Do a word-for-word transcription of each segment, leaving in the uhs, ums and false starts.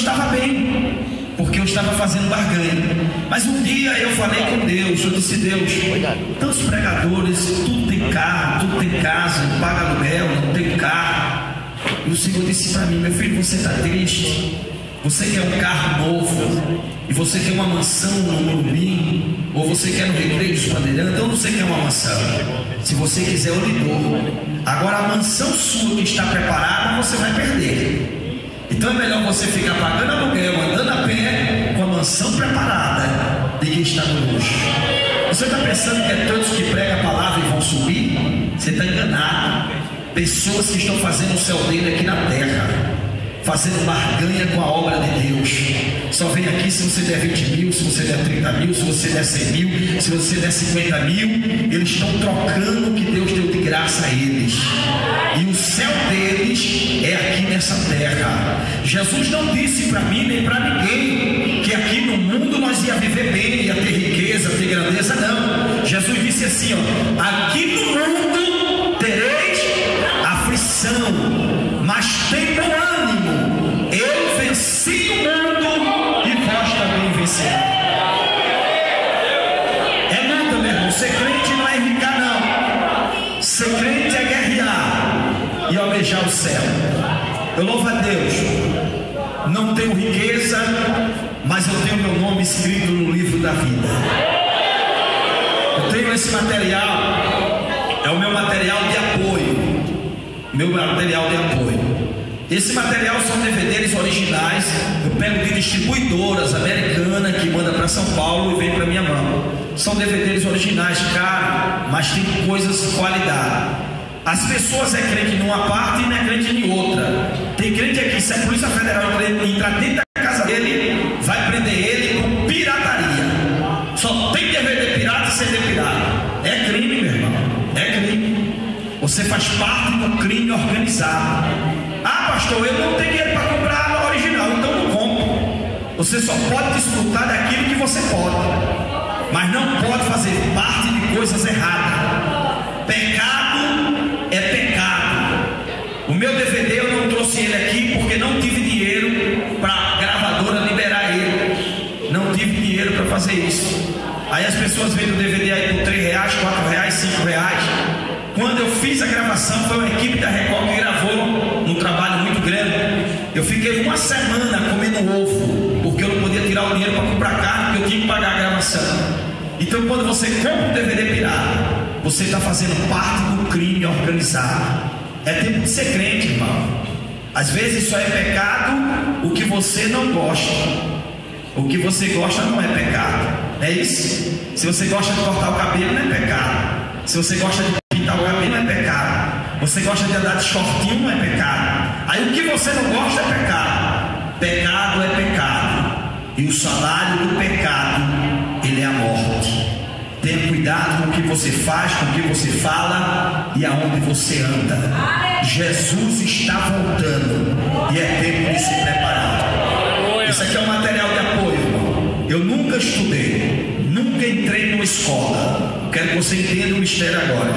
estava bem, porque eu estava fazendo barganha. Mas um dia eu falei com Deus, eu disse: Deus, tantos pregadores, tudo tem carro, tudo tem casa, não paga aluguel, não tem carro. E o Senhor disse para mim: meu filho, você está triste, você quer um carro novo, e você quer uma mansão no Morumbi, ou você quer no Recreio dos Pandeirantes, então você quer uma mansão. Se você quiser, eu lhe dou. Agora a mansão sua que está preparada, você vai perder. Então é melhor você ficar pagando aluguel, andando a pé, com a mansão preparada de quem está no luxo. Você está pensando que é todos que pregam a palavra e vão subir? Você está enganado. Pessoas que estão fazendo o céu dele aqui na terra, fazendo barganha com a obra de Deus. Só vem aqui se você der vinte mil, se você der trinta mil, se você der cem mil, se você der cinquenta mil. Eles estão trocando o que Deus deu de graça a eles. E o céu deles é aqui nessa terra. Jesus não disse para mim nem para ninguém que aqui no mundo nós ia viver bem, ia ter riqueza, ter grandeza, não. Jesus disse assim, ó: aqui no mundo tereis aflição, mas tem bom ânimo, eu venci o mundo e vós também vencereis. É luta, meu irmão. Ser crente não é ricar, não. Ser crente é guerrear e almejar o céu. Eu louvo a Deus, não tenho riqueza, mas eu tenho meu nome escrito no livro da vida. Eu tenho esse material, é o meu material de apoio, meu material de apoio. Esse material são D V Ds originais, eu pego de distribuidoras americanas que manda para São Paulo e vem para minha mão. São D V Ds originais, caro, mas tem coisas de qualidade. As pessoas é crente numa parte e não é crente em outra. Tem crente aqui, se a Polícia Federal entrar dentro da casa dele, vai prender ele com pirataria. Só tem D V D pirata e C D pirata. É crime, meu irmão. É crime. Você faz parte do crime organizado. Ah, pastor, eu não tenho dinheiro para comprar a original, então não compro. Você só pode desfrutar daquilo que você pode, mas não pode fazer parte de coisas erradas. Pecado é pecado. O meu D V D eu não trouxe ele aqui porque não tive dinheiro para a gravadora liberar ele. Não tive dinheiro para fazer isso. Aí as pessoas vendem o D V D aí por três reais, quatro reais, cinco reais. Quando eu fiz a gravação, foi uma equipe da Record que gravou, um trabalho muito grande. Eu fiquei uma semana comendo ovo, porque eu não podia tirar o dinheiro para comprar carne, porque eu tinha que pagar a gravação. Então quando você compra um D V D pirata, você está fazendo parte do crime organizado. É tempo de ser crente, irmão. Às vezes só é pecado o que você não gosta. O que você gosta não é pecado. É isso? Se você gosta de cortar o cabelo, não é pecado. Se você gosta de pintar o cabelo, não é pecado. Você gosta de andar de shortinho, não é pecado. Aí o que você não gosta é pecado. Pecado é pecado. E o salário do pecado, ele é a morte. Tenha cuidado com o que você faz, com o que você fala e aonde você anda. Jesus está voltando e é tempo de se preparar. Isso aqui é um material de apoio. Eu nunca estudei, nunca entrei numa escola. Quero que você entenda o mistério agora.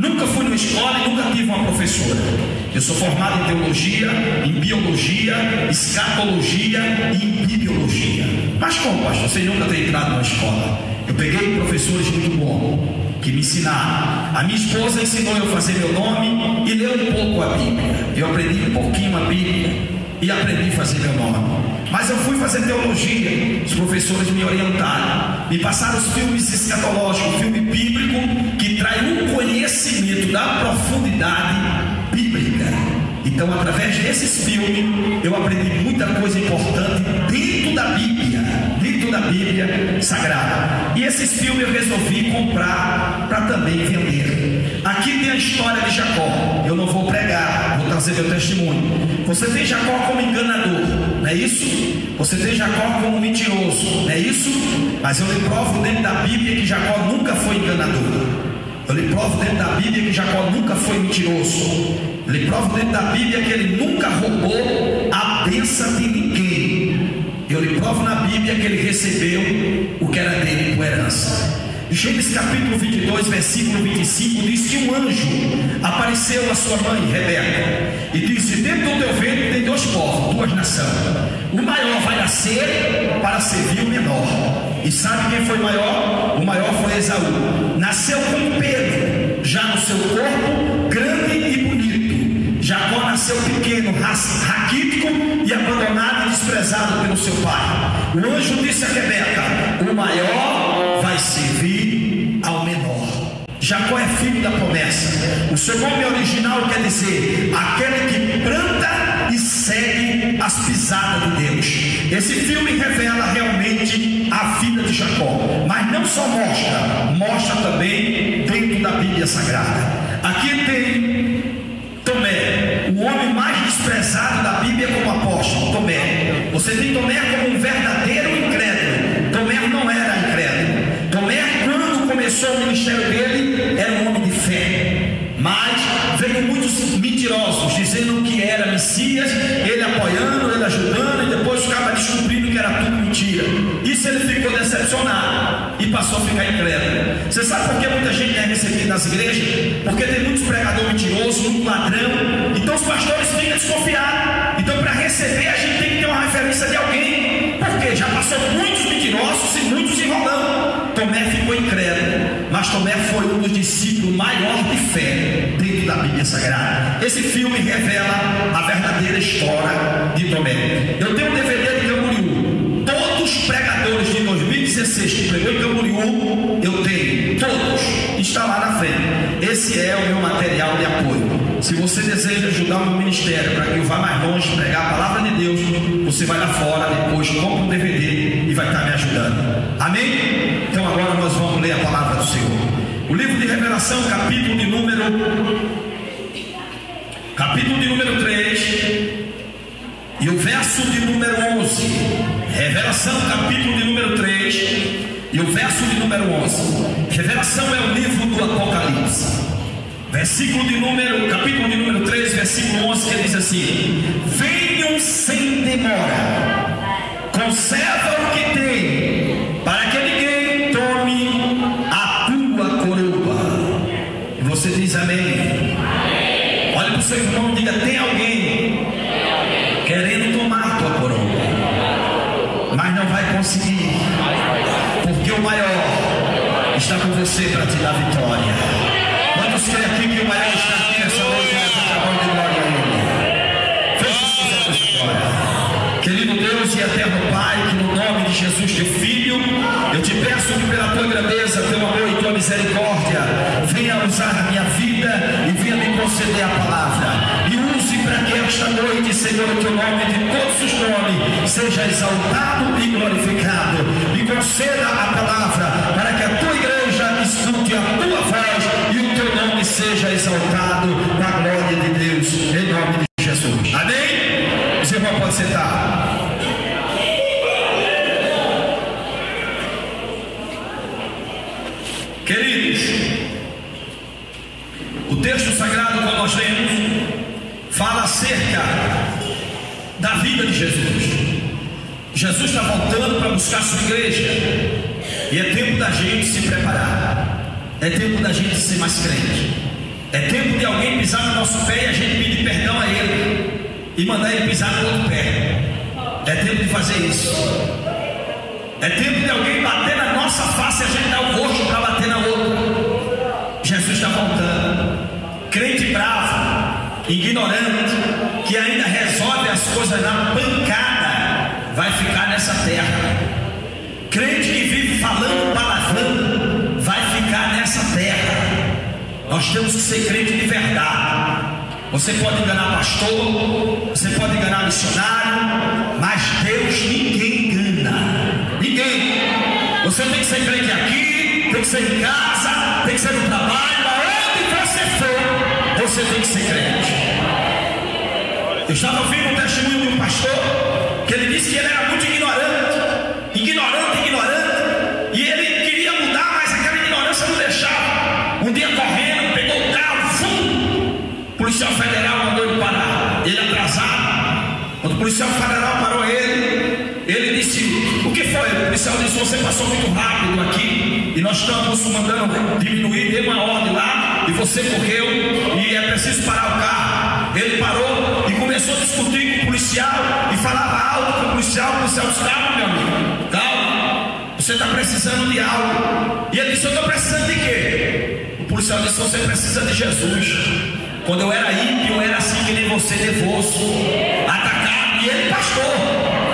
Nunca fui numa escola e nunca tive uma professora. Eu sou formado em teologia, em biologia, escatologia e em bibliologia. Mas como, pastor? Você nunca tem entrado numa escola? Eu peguei professores muito bons que me ensinaram. A minha esposa ensinou eu a fazer meu nome e ler um pouco a Bíblia. Eu aprendi um pouquinho a Bíblia e aprendi a fazer meu nome. Mas eu fui fazer teologia. Os professores me orientaram, me passaram os filmes escatológicos, filme bíblico que traz um conhecimento da profundidade bíblica. Então, através desses filmes, eu aprendi muita coisa importante dentro da Bíblia, dentro da Bíblia Sagrada. E esses filmes eu resolvi comprar para também vender. Aqui tem a história de Jacó. Eu não vou pregar, vou trazer meu testemunho. Você tem Jacó como enganador, não é isso? Você tem Jacó como mentiroso, não é isso? Mas eu lhe provo dentro da Bíblia que Jacó nunca foi enganador. Eu lhe provo dentro da Bíblia que Jacó nunca foi mentiroso. Eu lhe provo dentro da Bíblia que ele nunca roubou a bênção de ninguém. Eu lhe provo na Bíblia que ele recebeu o que era dele por herança. Gênesis capítulo vinte e dois, versículo vinte e cinco, diz que um anjo apareceu a sua mãe, Rebeca, e disse: dentro do teu ventre tem dois povos, duas nações. O maior vai nascer para servir o menor. E sabe quem foi maior? O maior foi Esaú. Nasceu como Pedro, já no seu corpo, grande e bonito. Jacó nasceu pequeno, raquítico e abandonado e desprezado pelo seu pai. O anjo disse a Rebeca: o maior vai servir ao menor. Jacó é filho da promessa. O seu nome original quer dizer aquele que planta e segue as pisadas de Deus. Esse filme revela realmente a vida de Jacó, mas não só mostra, mostra também dentro da Bíblia Sagrada. Aqui tem Tomé, o homem mais desprezado da Bíblia como apóstolo. Tomé. Você tem Tomé como um verdadeiro incrédulo. Tomé não era incrédulo. Tomé, quando começou o ministério dele, era um homem de fé, mas veio muitos mentirosos dizendo que era Messias, ele apoiando, ele ajudando, e depois ficava descobrindo que era tudo mentira. Isso ele ficou decepcionado e passou a ficar incrédulo. Você sabe por que muita gente é recebida nas igrejas? Porque tem muitos pregadores mentirosos, muito ladrão. Então os pastores ficam desconfiados. Então, para receber, a gente tem que ter uma referência de alguém, porque já passou muitos mentirosos e muitos enrolando. Tomé ficou incrédulo, mas Tomé foi um dos discípulos maior de fé dentro da Bíblia Sagrada. Esse filme revela a verdadeira história de Tomé. Eu tenho um D V D de Camboriú. Todos os pregadores de dois mil e dezesseis que pregou em Camboriú, eu tenho. Todos. Está lá na frente. Esse é o meu material de apoio. Se você deseja ajudar o meu ministério para que eu vá mais longe, pregar a palavra de Deus, você vai lá fora, depois compra um D V D e vai estar me ajudando. Amém? Então agora nós vamos ler a palavra do Senhor. O livro de Revelação, capítulo de número capítulo de número três e o verso de número onze. Revelação, capítulo de número três e o verso de número onze. Revelação é o livro do Apocalipse. Versículo de número, capítulo de número três, versículo onze, que diz assim: venham sem demora. Conserva o que tem, para que você diz amém. Amém. Olha para o seu irmão e diga: tem alguém querendo tomar tua coroa, mas não vai conseguir, porque o maior está com você para te dar vitória. Vamos crer aqui que o maior está aqui nessa noite, nessa hora de glória a Ele. Feche os seus olhos. Querido Deus e eterno Pai, que no nome de Jesus, teu Filho, eu te peço que pela tua grandeza, teu amor e tua misericórdia, venha usar a minha vida e venha me conceder a palavra. E use para que esta noite, Senhor, o teu nome de todos os nomes seja exaltado e glorificado. Me conceda a palavra para que a tua igreja escute a tua voz e o teu nome seja exaltado na glória de Deus, em nome de Jesus. Amém? Os irmãos podem sentar. Queridos, o texto sagrado que nós lemos fala acerca da vida de Jesus. Jesus está voltando para buscar sua igreja, e é tempo da gente se preparar, é tempo da gente ser mais crente, é tempo de alguém pisar no nosso pé e a gente pedir perdão a ele e mandar ele pisar no outro pé. É tempo de fazer isso. É tempo de alguém bater na nossa face e a gente dar o rosto para bater na outra. Jesus está voltando. Crente bravo, ignorante, que ainda resolve as coisas na pancada, vai ficar nessa terra. Crente que vive falando palavrão, vai ficar nessa terra. Nós temos que ser crente de verdade. Você pode enganar pastor, você pode enganar missionário, mas Deus ninguém engana. Ninguém. Você tem que ser crente aqui, tem que ser em casa, tem que ser no trabalho, aonde você for. Você tem que ser crente. Eu estava ouvindo um testemunho de um pastor que ele disse que ele era muito ignorante, ignorante, ignorante, e ele queria mudar, mas aquela ignorância não deixava. Um dia correndo, pegou o carro, fum! O policial federal mandou ele parar, ele atrasado. Quando o policial federal parou ele, ele disse: o que foi? disse, ó Deus, você passou muito rápido aqui e nós estamos mandando diminuir, deu uma ordem lá e você correu e é preciso parar o carro. Ele parou e começou a discutir com o policial e falava alto com o policial, o policial disse, calma, meu amigo, calma, você está precisando de algo. E ele disse, eu estou precisando de quê? O policial disse, você precisa de Jesus. Quando eu era ímpio, eu era assim que nem você, nervoso, atacado, e ele pastor.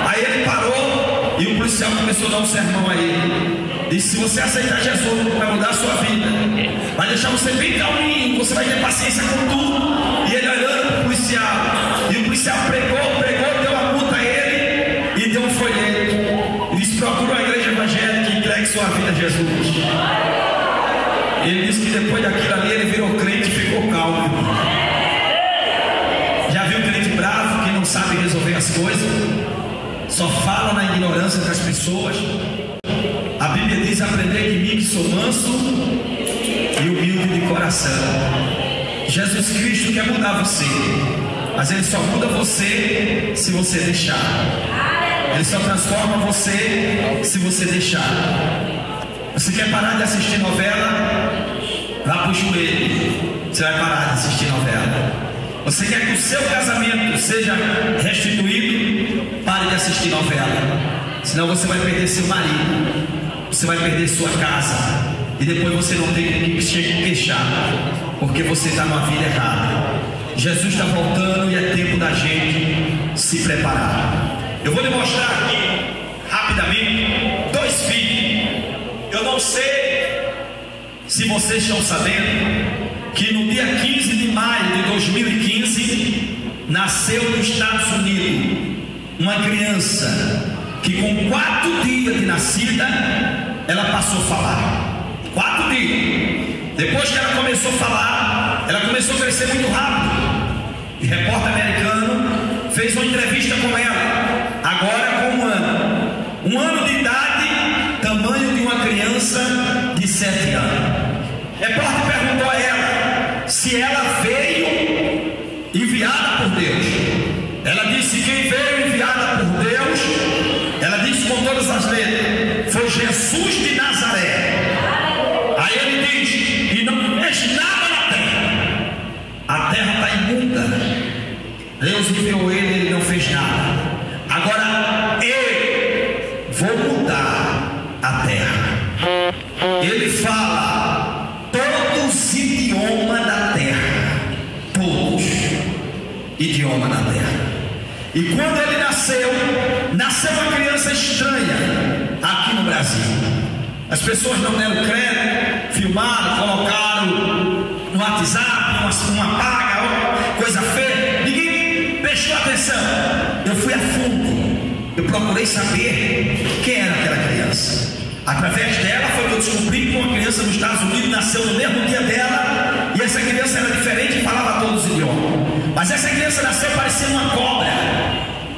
Aí ele parou e o policial começou a dar um sermão a ele. Disse, se você aceitar Jesus, vai mudar a sua vida, vai deixar você bem calminho, você vai ter paciência com tudo. E ele olhando para o policial, e o policial pregou, pregou, deu uma multa a ele e deu um folheto. E disse, procura uma igreja evangélica e entregue sua vida a Jesus. Ele disse que depois daquilo ali ele virou crente e ficou calmo. Já viu crente bravo que não sabe resolver as coisas? Só fala na ignorância das pessoas. A Bíblia diz, aprendei de mim que sou manso e humilde de coração. Jesus Cristo quer mudar você, mas Ele só muda você se você deixar. Ele só transforma você se você deixar. Você quer parar de assistir novela? Vá para o joelho. Você vai parar de assistir novela. Você quer que o seu casamento seja restituído? Pare de assistir novela. Senão você vai perder seu marido. Você vai perder sua casa. E depois você não tem com que se queixar. Porque você está numa vida errada. Jesus está voltando e é tempo da gente se preparar. Eu vou lhe mostrar aqui, rapidamente, dois vídeos. Eu não sei se vocês estão sabendo que no dia quinze de maio de dois mil e quinze nasceu nos Estados Unidos uma criança que com quatro dias de nascida ela passou a falar. Quatro dias. Depois que ela começou a falar, ela começou a crescer muito rápido. E o repórter americano fez uma entrevista com ela, agora com um ano. Um ano de idade, tamanho de uma criança de sete anos. Repórter perguntou a ela se ela veio enviada por Deus. Ela disse que quem veio enviada por Deus, ela disse com todas as letras, foi Jesus de Nazaré. Aí ele diz, e não fez nada na terra. A terra está imunda. Deus enviou ele, ele não fez nada. Agora eu vou mudar a terra. Ele fala todos os idiomas da terra, todos idiomas da terra. E quando ele nasceu, nasceu uma criança estranha aqui no Brasil. As pessoas não deram crédito, filmaram, colocaram no WhatsApp, uma, uma paga, coisa feia. Ninguém prestou atenção. Eu fui a fundo. Eu procurei saber quem era aquela criança. Através dela foi que eu descobri que uma criança nos Estados Unidos nasceu no mesmo dia dela, e essa criança era diferente e falava todos os idiomas. Mas essa criança nasceu parecendo uma cobra.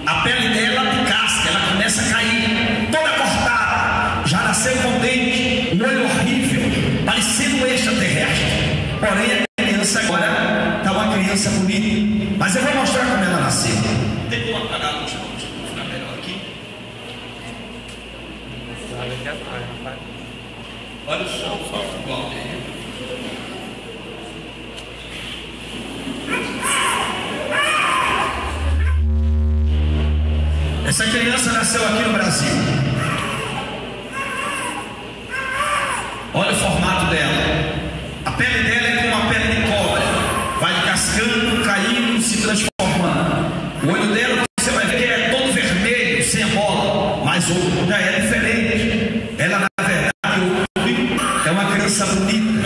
A pele dela de casca, ela começa a cair, toda cortada. Já nasceu com dente, um olho horrível, parecendo um extraterrestre. Porém, a criança agora está uma criança bonita. Mas eu vou mostrar como ela nasceu. Tem como apagar a luz? Olha o chão, só o gol dele. Essa criança nasceu aqui no Brasil. Olha o formato dela. A pele dela é como uma pele de cobra. Vai cascando, caindo, se transformando. O olho dela, você vai ver, é todo vermelho, sem a bola. Mas o outro já é diferente. Ela, na verdade, é uma criança bonita.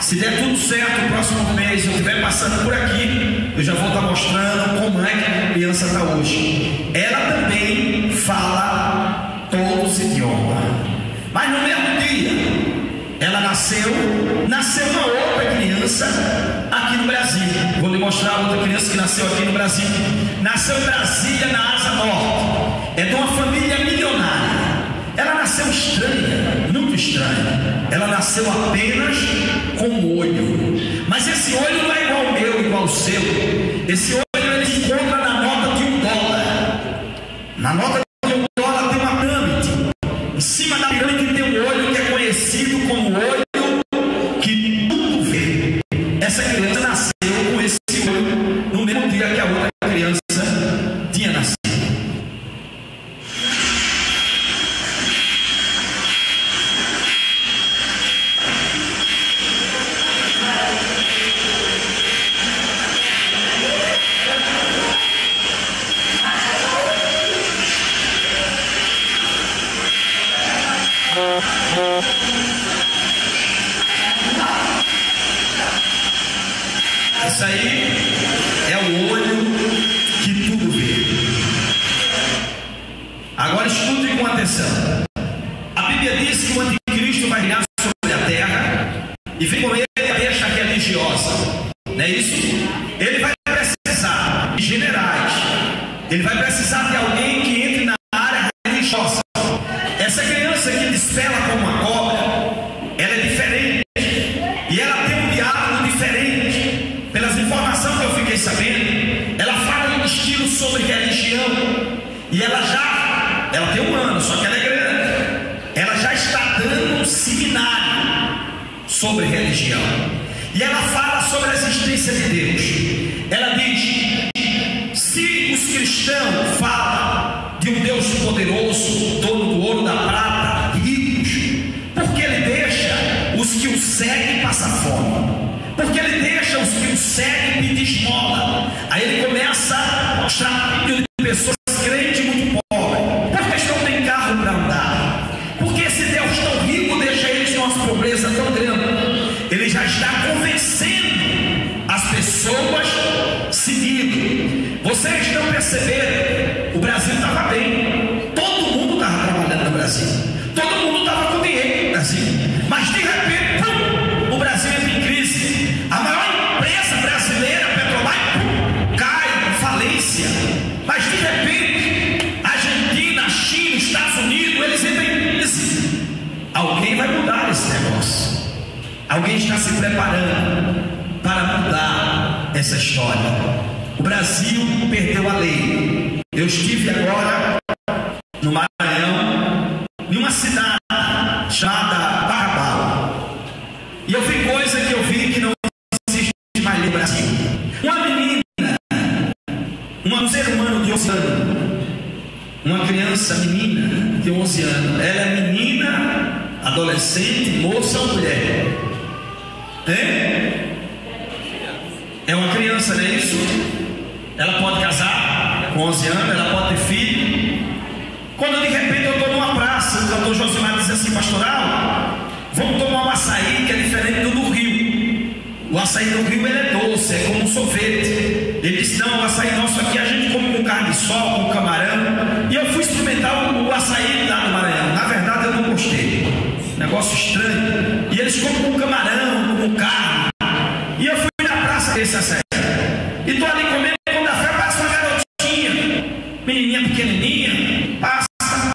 Se der tudo certo, no próximo mês, eu estiver passando por aqui, eu já vou estar mostrando como é que a criança está hoje. Ela também fala todos os idiomas. Mas no mesmo dia, ela nasceu, nasceu uma outra criança aqui no Brasil. Vou lhe mostrar a outra criança que nasceu aqui no Brasil. Nasceu em Brasília, na Asa Norte. É de uma família milionária. Ela nasceu estranha, muito estranha. Ela nasceu apenas com um olho. Mas esse olho não é igual ao meu, igual ao seu. Esse olho ele se encontra na nota de um dólar. Na nota de um dólar tem uma câmera. Isso aí é o olho que tudo vê. Agora escute com atenção. A Bíblia diz que o anticristo vai reinar sobre a terra e vem com ele a besta religiosa. Não é isso? Ele vai precisar de generais. Ele vai precisar de alguém que entre na área religiosa. Essa criança que despela como uma cobra, ela é diferente. E ela tem um diálogo diferente. Pelas informações que eu fiquei sabendo, ela fala um estilo sobre religião. E ela já, ela tem um ano, só que ela é grande. Ela já está dando um seminário sobre religião. E ela fala sobre a existência de Deus. Ela diz, se os cristãos falam de um Deus poderoso, dono do ouro, da prata, ricos, por que ele deixa os que o seguem passar fome? Por que ele deixa os que o seguem pedir esmola? Aí ele começa a mostrar de pessoas crentes muito pobres. Por que eles não têm carro para andar? Por que esse Deus tão rico deixa eles numa pobreza tão grande? Ele já está convencendo as pessoas seguindo. Vocês estão percebendo? O Brasil estava bem. Todo mundo estava trabalhando no Brasil. Todo mundo estava com dinheiro no Brasil. Mas de repente, pum, o Brasil entra em crise. A maior empresa brasileira, Petrobras, pum, cai em falência. Mas de repente, Argentina, China, Estados Unidos, eles entram em crise. Alguém vai mudar esse negócio. Alguém está se preparando para mudar essa história. O Brasil perdeu a lei. Eu estive agora no Maranhão, em uma cidade chamada Barbalha. E eu vi coisa que eu vi que não existe mais no Brasil. Uma menina, um ser humano de onze anos, uma criança menina de onze anos, ela é menina, adolescente, moça ou mulher? Hein? É uma criança, não é isso? Ela pode casar com onze anos, ela pode ter filho. Quando de repente eu estou numa praça, o cantor Josimar diz assim, pastoral, vamos tomar um açaí que é diferente do do Rio. O açaí do Rio ele é doce, é como um sorvete. Ele disse, não, o açaí nosso aqui a gente come com carne de sol, com camarão. E eu fui experimentar o, o açaí lá do Maranhão. Na verdade eu não gostei. Negócio estranho. E eles comem com camarão, com carne. E eu fui na praça desse açaí. E estou ali comendo, quando a fé passa uma garotinha, menininha pequenininha, passa,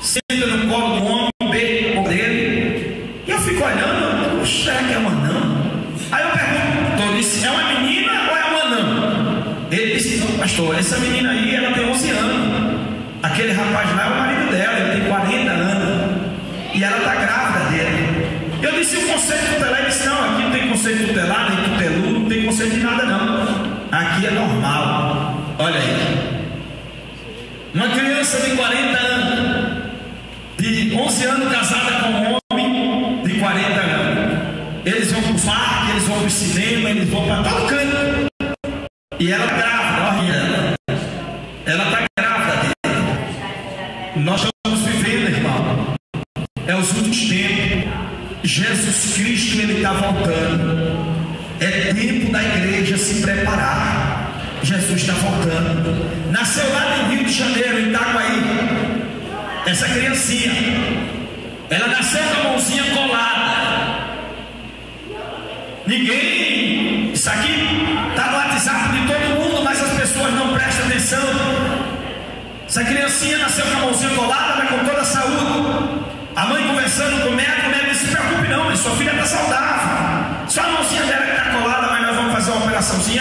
senta no colo do homem, um beijo no colo dele. E eu fico olhando, não será que é um anão? Aí eu pergunto, então, eu disse, é uma menina ou é um anão? Ele disse, não, pastor, essa menina aí, ela tem onze anos. Aquele rapaz lá é o marido dela, ele tem quarenta anos. E ela está grávida dele. Eu disse, o conceito tutelar? Ele disse, não, aqui não tem conceito tutelar, nem tuteludo, não tem conceito de nada, não. Aqui é normal. Olha aí. Uma criança de quarenta anos, de onze anos, casada com um homem de quarenta anos. Eles vão pro parque, eles vão pro cinema, eles vão pra tal canto. E ela tá grávida, olha ela. Ela tá grávida dele. Nós estamos vivendo, irmão. É os últimos tempos. Jesus Cristo, ele tá voltando. É tempo da igreja se preparar. Jesus está voltando. Nasceu lá no Rio de Janeiro, em Itaguaí. Essa criancinha, ela nasceu com a mãozinha colada. Ninguém, isso aqui está no WhatsApp de todo mundo, mas as pessoas não prestam atenção. Essa criancinha nasceu com a mãozinha colada, mas com toda a saúde. A mãe conversando com o médico, o médico disse, não se preocupe não, mas sua filha está saudável. Só a mãozinha dela que está colada, mas nós vamos fazer uma operaçãozinha,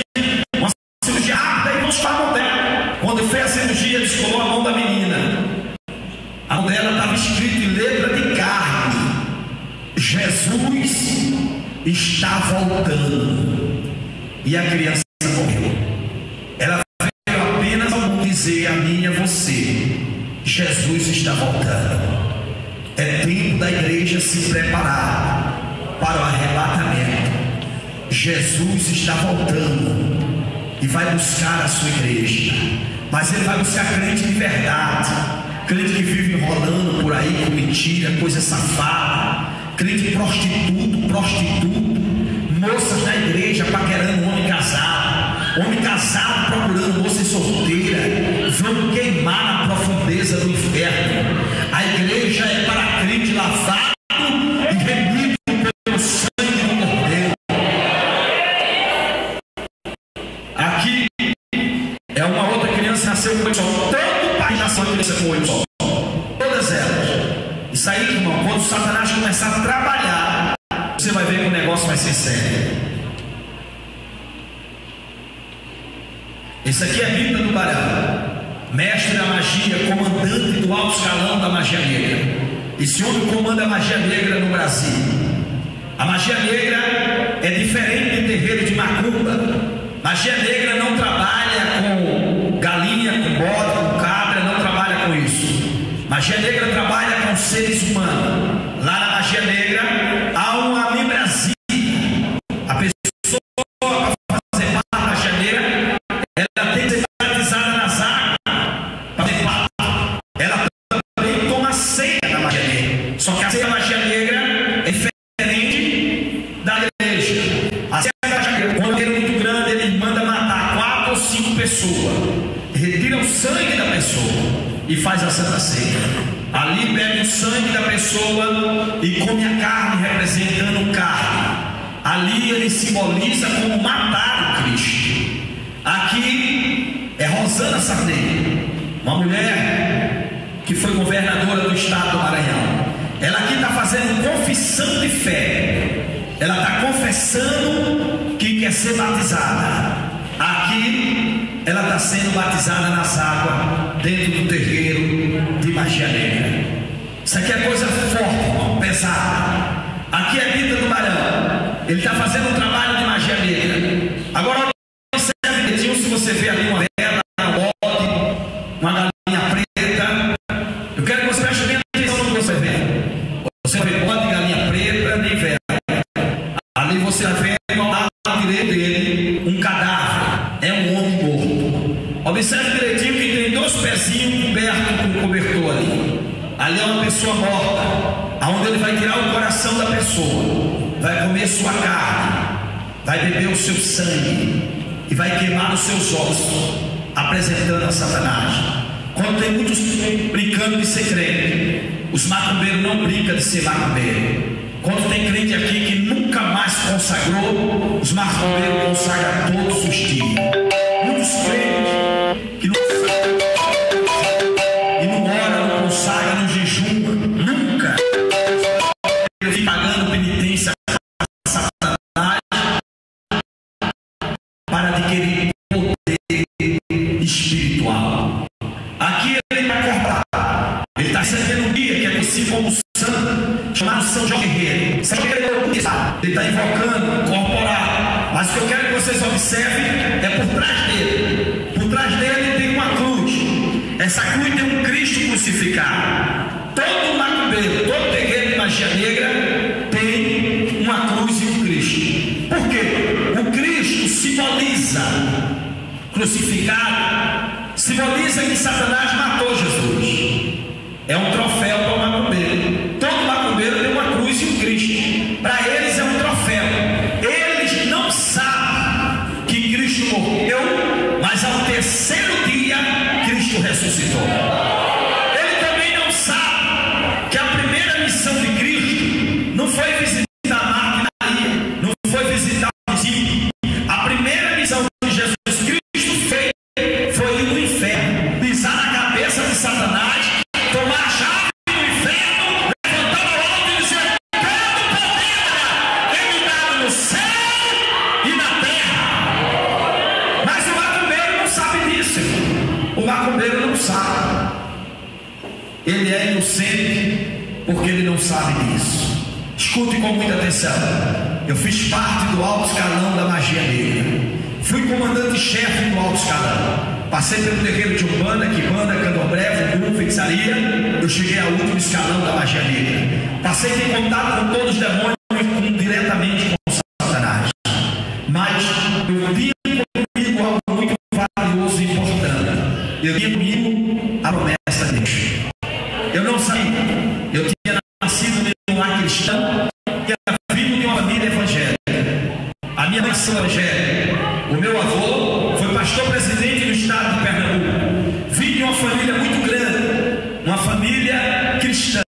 uma cirurgia rápida e vamos para a mão dela. Quando fez a cirurgia, descolou a mão da menina. A mão dela estava escrito em letra de carne. Jesus está voltando. E a criança morreu. Ela veio apenas ao dizer a mim e a você, Jesus está voltando. É tempo da igreja se preparar para o arrebatamento. Jesus está voltando e vai buscar a sua igreja, mas ele vai buscar crente de verdade, crente que vive enrolando por aí com mentira, coisa safada, crente prostituto, prostituto, moças da igreja paquerando homem casado, homem casado procurando moça solteira, vão queimar na profundeza do inferno. A igreja é para crente lavado e remido pelo sangue do Cordeiro. Aqui é uma outra criança que nasceu com o sol, todo o país nasceu com o sol, todas elas. Isso aí, irmão, quando Satanás começar a trabalhar, você vai ver que o negócio vai ser sério. Isso aqui é a Bíblia do Barão, mestre da magia, comandante do alto escalão da magia negra. Esse homem comanda a magia negra no Brasil. A magia negra é diferente do terreiro de macumba. Magia negra não trabalha com galinha, com bode, com cabra, não trabalha com isso. Magia negra trabalha com seres humanos. Lá na magia negra há uma membresia. A pessoa para fazer parte da magia negra, ela tem que ser batizada nas águas para fazer parte. Ela também toma ceia da magia negra. Só que a ceia da magia negra é diferente da igreja. A ceia da magia negra, quando ele é muito grande, ele manda matar quatro ou cinco pessoas. Retira o sangue da pessoa e faz a Santa Ceia. Ali bebe o sangue da pessoa e come a carne, representando carne. Ali ele simboliza como matar o Cristo. Aqui é Rosana Sarney, uma mulher que foi governadora do estado do Maranhão. Ela aqui está fazendo confissão de fé. Ela está confessando que quer ser batizada. Aqui ela está sendo batizada nas águas dentro do terreiro de magia negra. Isso aqui é coisa forte, pesada. Aqui é a vida do Barão. Ele está fazendo um trabalho de magia negra. Agora observe direitinho, se você vê ali uma vela, um bode, uma galinha preta. Eu quero que você preste bem atenção no que você vê. Você não vê bode, galinha preta, nem vela. Ali você vê ao lado direito dele um cadáver. É um homem morto. Observe direitinho. Pezinho coberto com um cobertor ali. Ali é uma pessoa morta, aonde ele vai tirar o coração da pessoa, vai comer sua carne, vai beber o seu sangue e vai queimar os seus ossos, apresentando a Satanás. Quando tem muitos brincando de ser crente, os macumbeiros não brincam de ser macumbeiro. Quando tem crente aqui que nunca mais consagrou, os macumbeiros consagram todos os dias. Muitos crentes que não saia, no jejum, nunca. Eu vim pagando penitência a Satanás para adquirir poder espiritual. Aqui ele vai acordar. Ele está recebendo um dia que é conhecido como santo, chamado São João Guerreiro. São João Guerreiro, ele está invocando, corporal. Mas o que eu quero que vocês observem é por trás dele. Por trás dele tem uma cruz. Essa cruz tem um Cristo crucificado. Todo macumbeiro, todo terreiro de magia negra tem uma cruz e um Cristo. Por quê? O Cristo simboliza crucificado, simboliza que Satanás matou Jesus. É um troféu para o macumbeiro. Todo macumbeiro tem uma cruz e um Cristo. Para eles é um troféu. Eles não sabem que Cristo morreu, mas ao terceiro dia ressuscitou. Ele também não sabe que a primeira missão de Cristo não foi visitar a Maria, não foi visitar o vizinho. A primeira missão que Jesus Cristo fez foi ir no inferno, pisar na cabeça de Satanás, tomar a chave do inferno, levantar a mão e dizer: todo poder é me dado no céu e na terra. Mas o macumbeiro não sabe disso. O macumbeiro não sabe. Ele é inocente porque ele não sabe disso. Escute com muita atenção. Eu fiz parte do alto escalão da magia negra. Fui comandante-chefe do alto escalão. Passei pelo terreiro de Umbanda, Quimbanda, Candomblé, Vudu, feitiçaria. Eu cheguei ao último escalão da magia negra. Passei em contato com todos os demônios, um diretamente com Satanás. Mas eu vi comigo algo muito valioso e importante. Eu vi comigo a promessa de Deus. Eu não sabia. Eu tinha nascido no lar cristão, que era filho de uma família evangélica. A minha mãe foi evangélica. O meu avô foi pastor presidente do estado de Pernambuco. Vim de uma família muito grande, uma família cristã,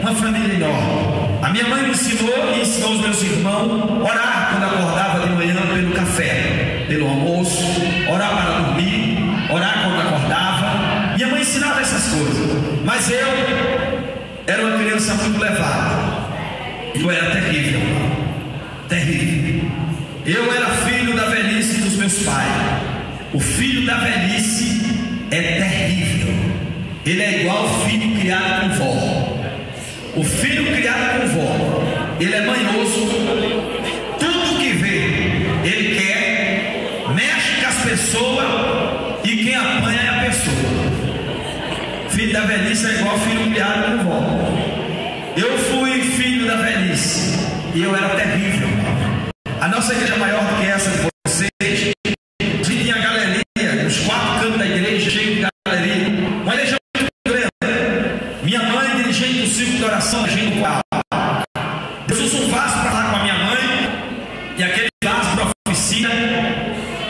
uma família enorme. A minha mãe me ensinou e ensinou os meus irmãos a orar quando acordava de manhã pelo café, pelo almoço, orar para dormir, orar quando acordava. Minha mãe ensinava essas coisas, mas eu era uma criança muito levada. Eu era terrível, terrível. Eu era filho da velhice dos meus pais. O filho da velhice é terrível. Ele é igual ao filho criado com vó. O filho criado com vó, ele é manhoso. Tudo que vê, ele quer, mexe com as pessoas, e quem apanha é a pessoa. Filho da velhice é igual filho criado com vó. Eu fui filho da velhice e eu era terrível. A nossa igreja é maior do que essa de vocês. A gente tinha galeria, os quatro cantos da igreja, cheio de galeria. Uma igreja muito grande. Minha mãe dirigindo o círculo de oração, dirigindo o quarto. Eu uso um vaso para falar com a minha mãe, e aquele vaso para a oficina.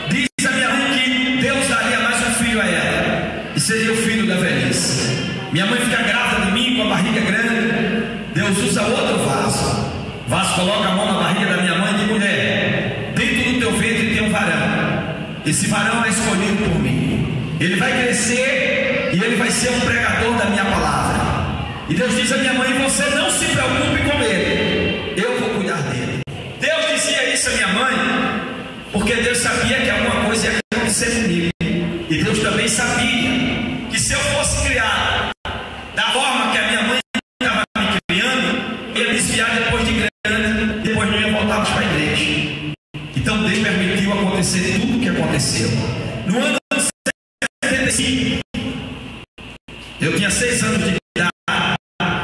Diz a minha mãe que Deus daria mais um filho a ela, e seria o filho da velhice. Minha mãe fica grávida de mim, com a barriga grande. Deus usa outro vaso. O vaso coloca a mão na barriga da minha mãe e diz: mulher, dentro do teu ventre tem um varão. Esse varão é escolhido por mim. Ele vai crescer e ele vai ser um pregador da minha palavra. E Deus diz a minha mãe: você não se preocupe com ele, eu vou cuidar dele. Deus dizia isso a minha mãe, porque Deus sabia que alguma coisa ia acontecer comigo. E Deus também sabia que se eu fosse criado da forma que a minha mãe estava me criando, eu ia desviar depois de grande, depois não ia voltar para a igreja. Então Deus permitiu acontecer tudo o que aconteceu. No ano setenta e cinco, eu tinha seis anos de idade.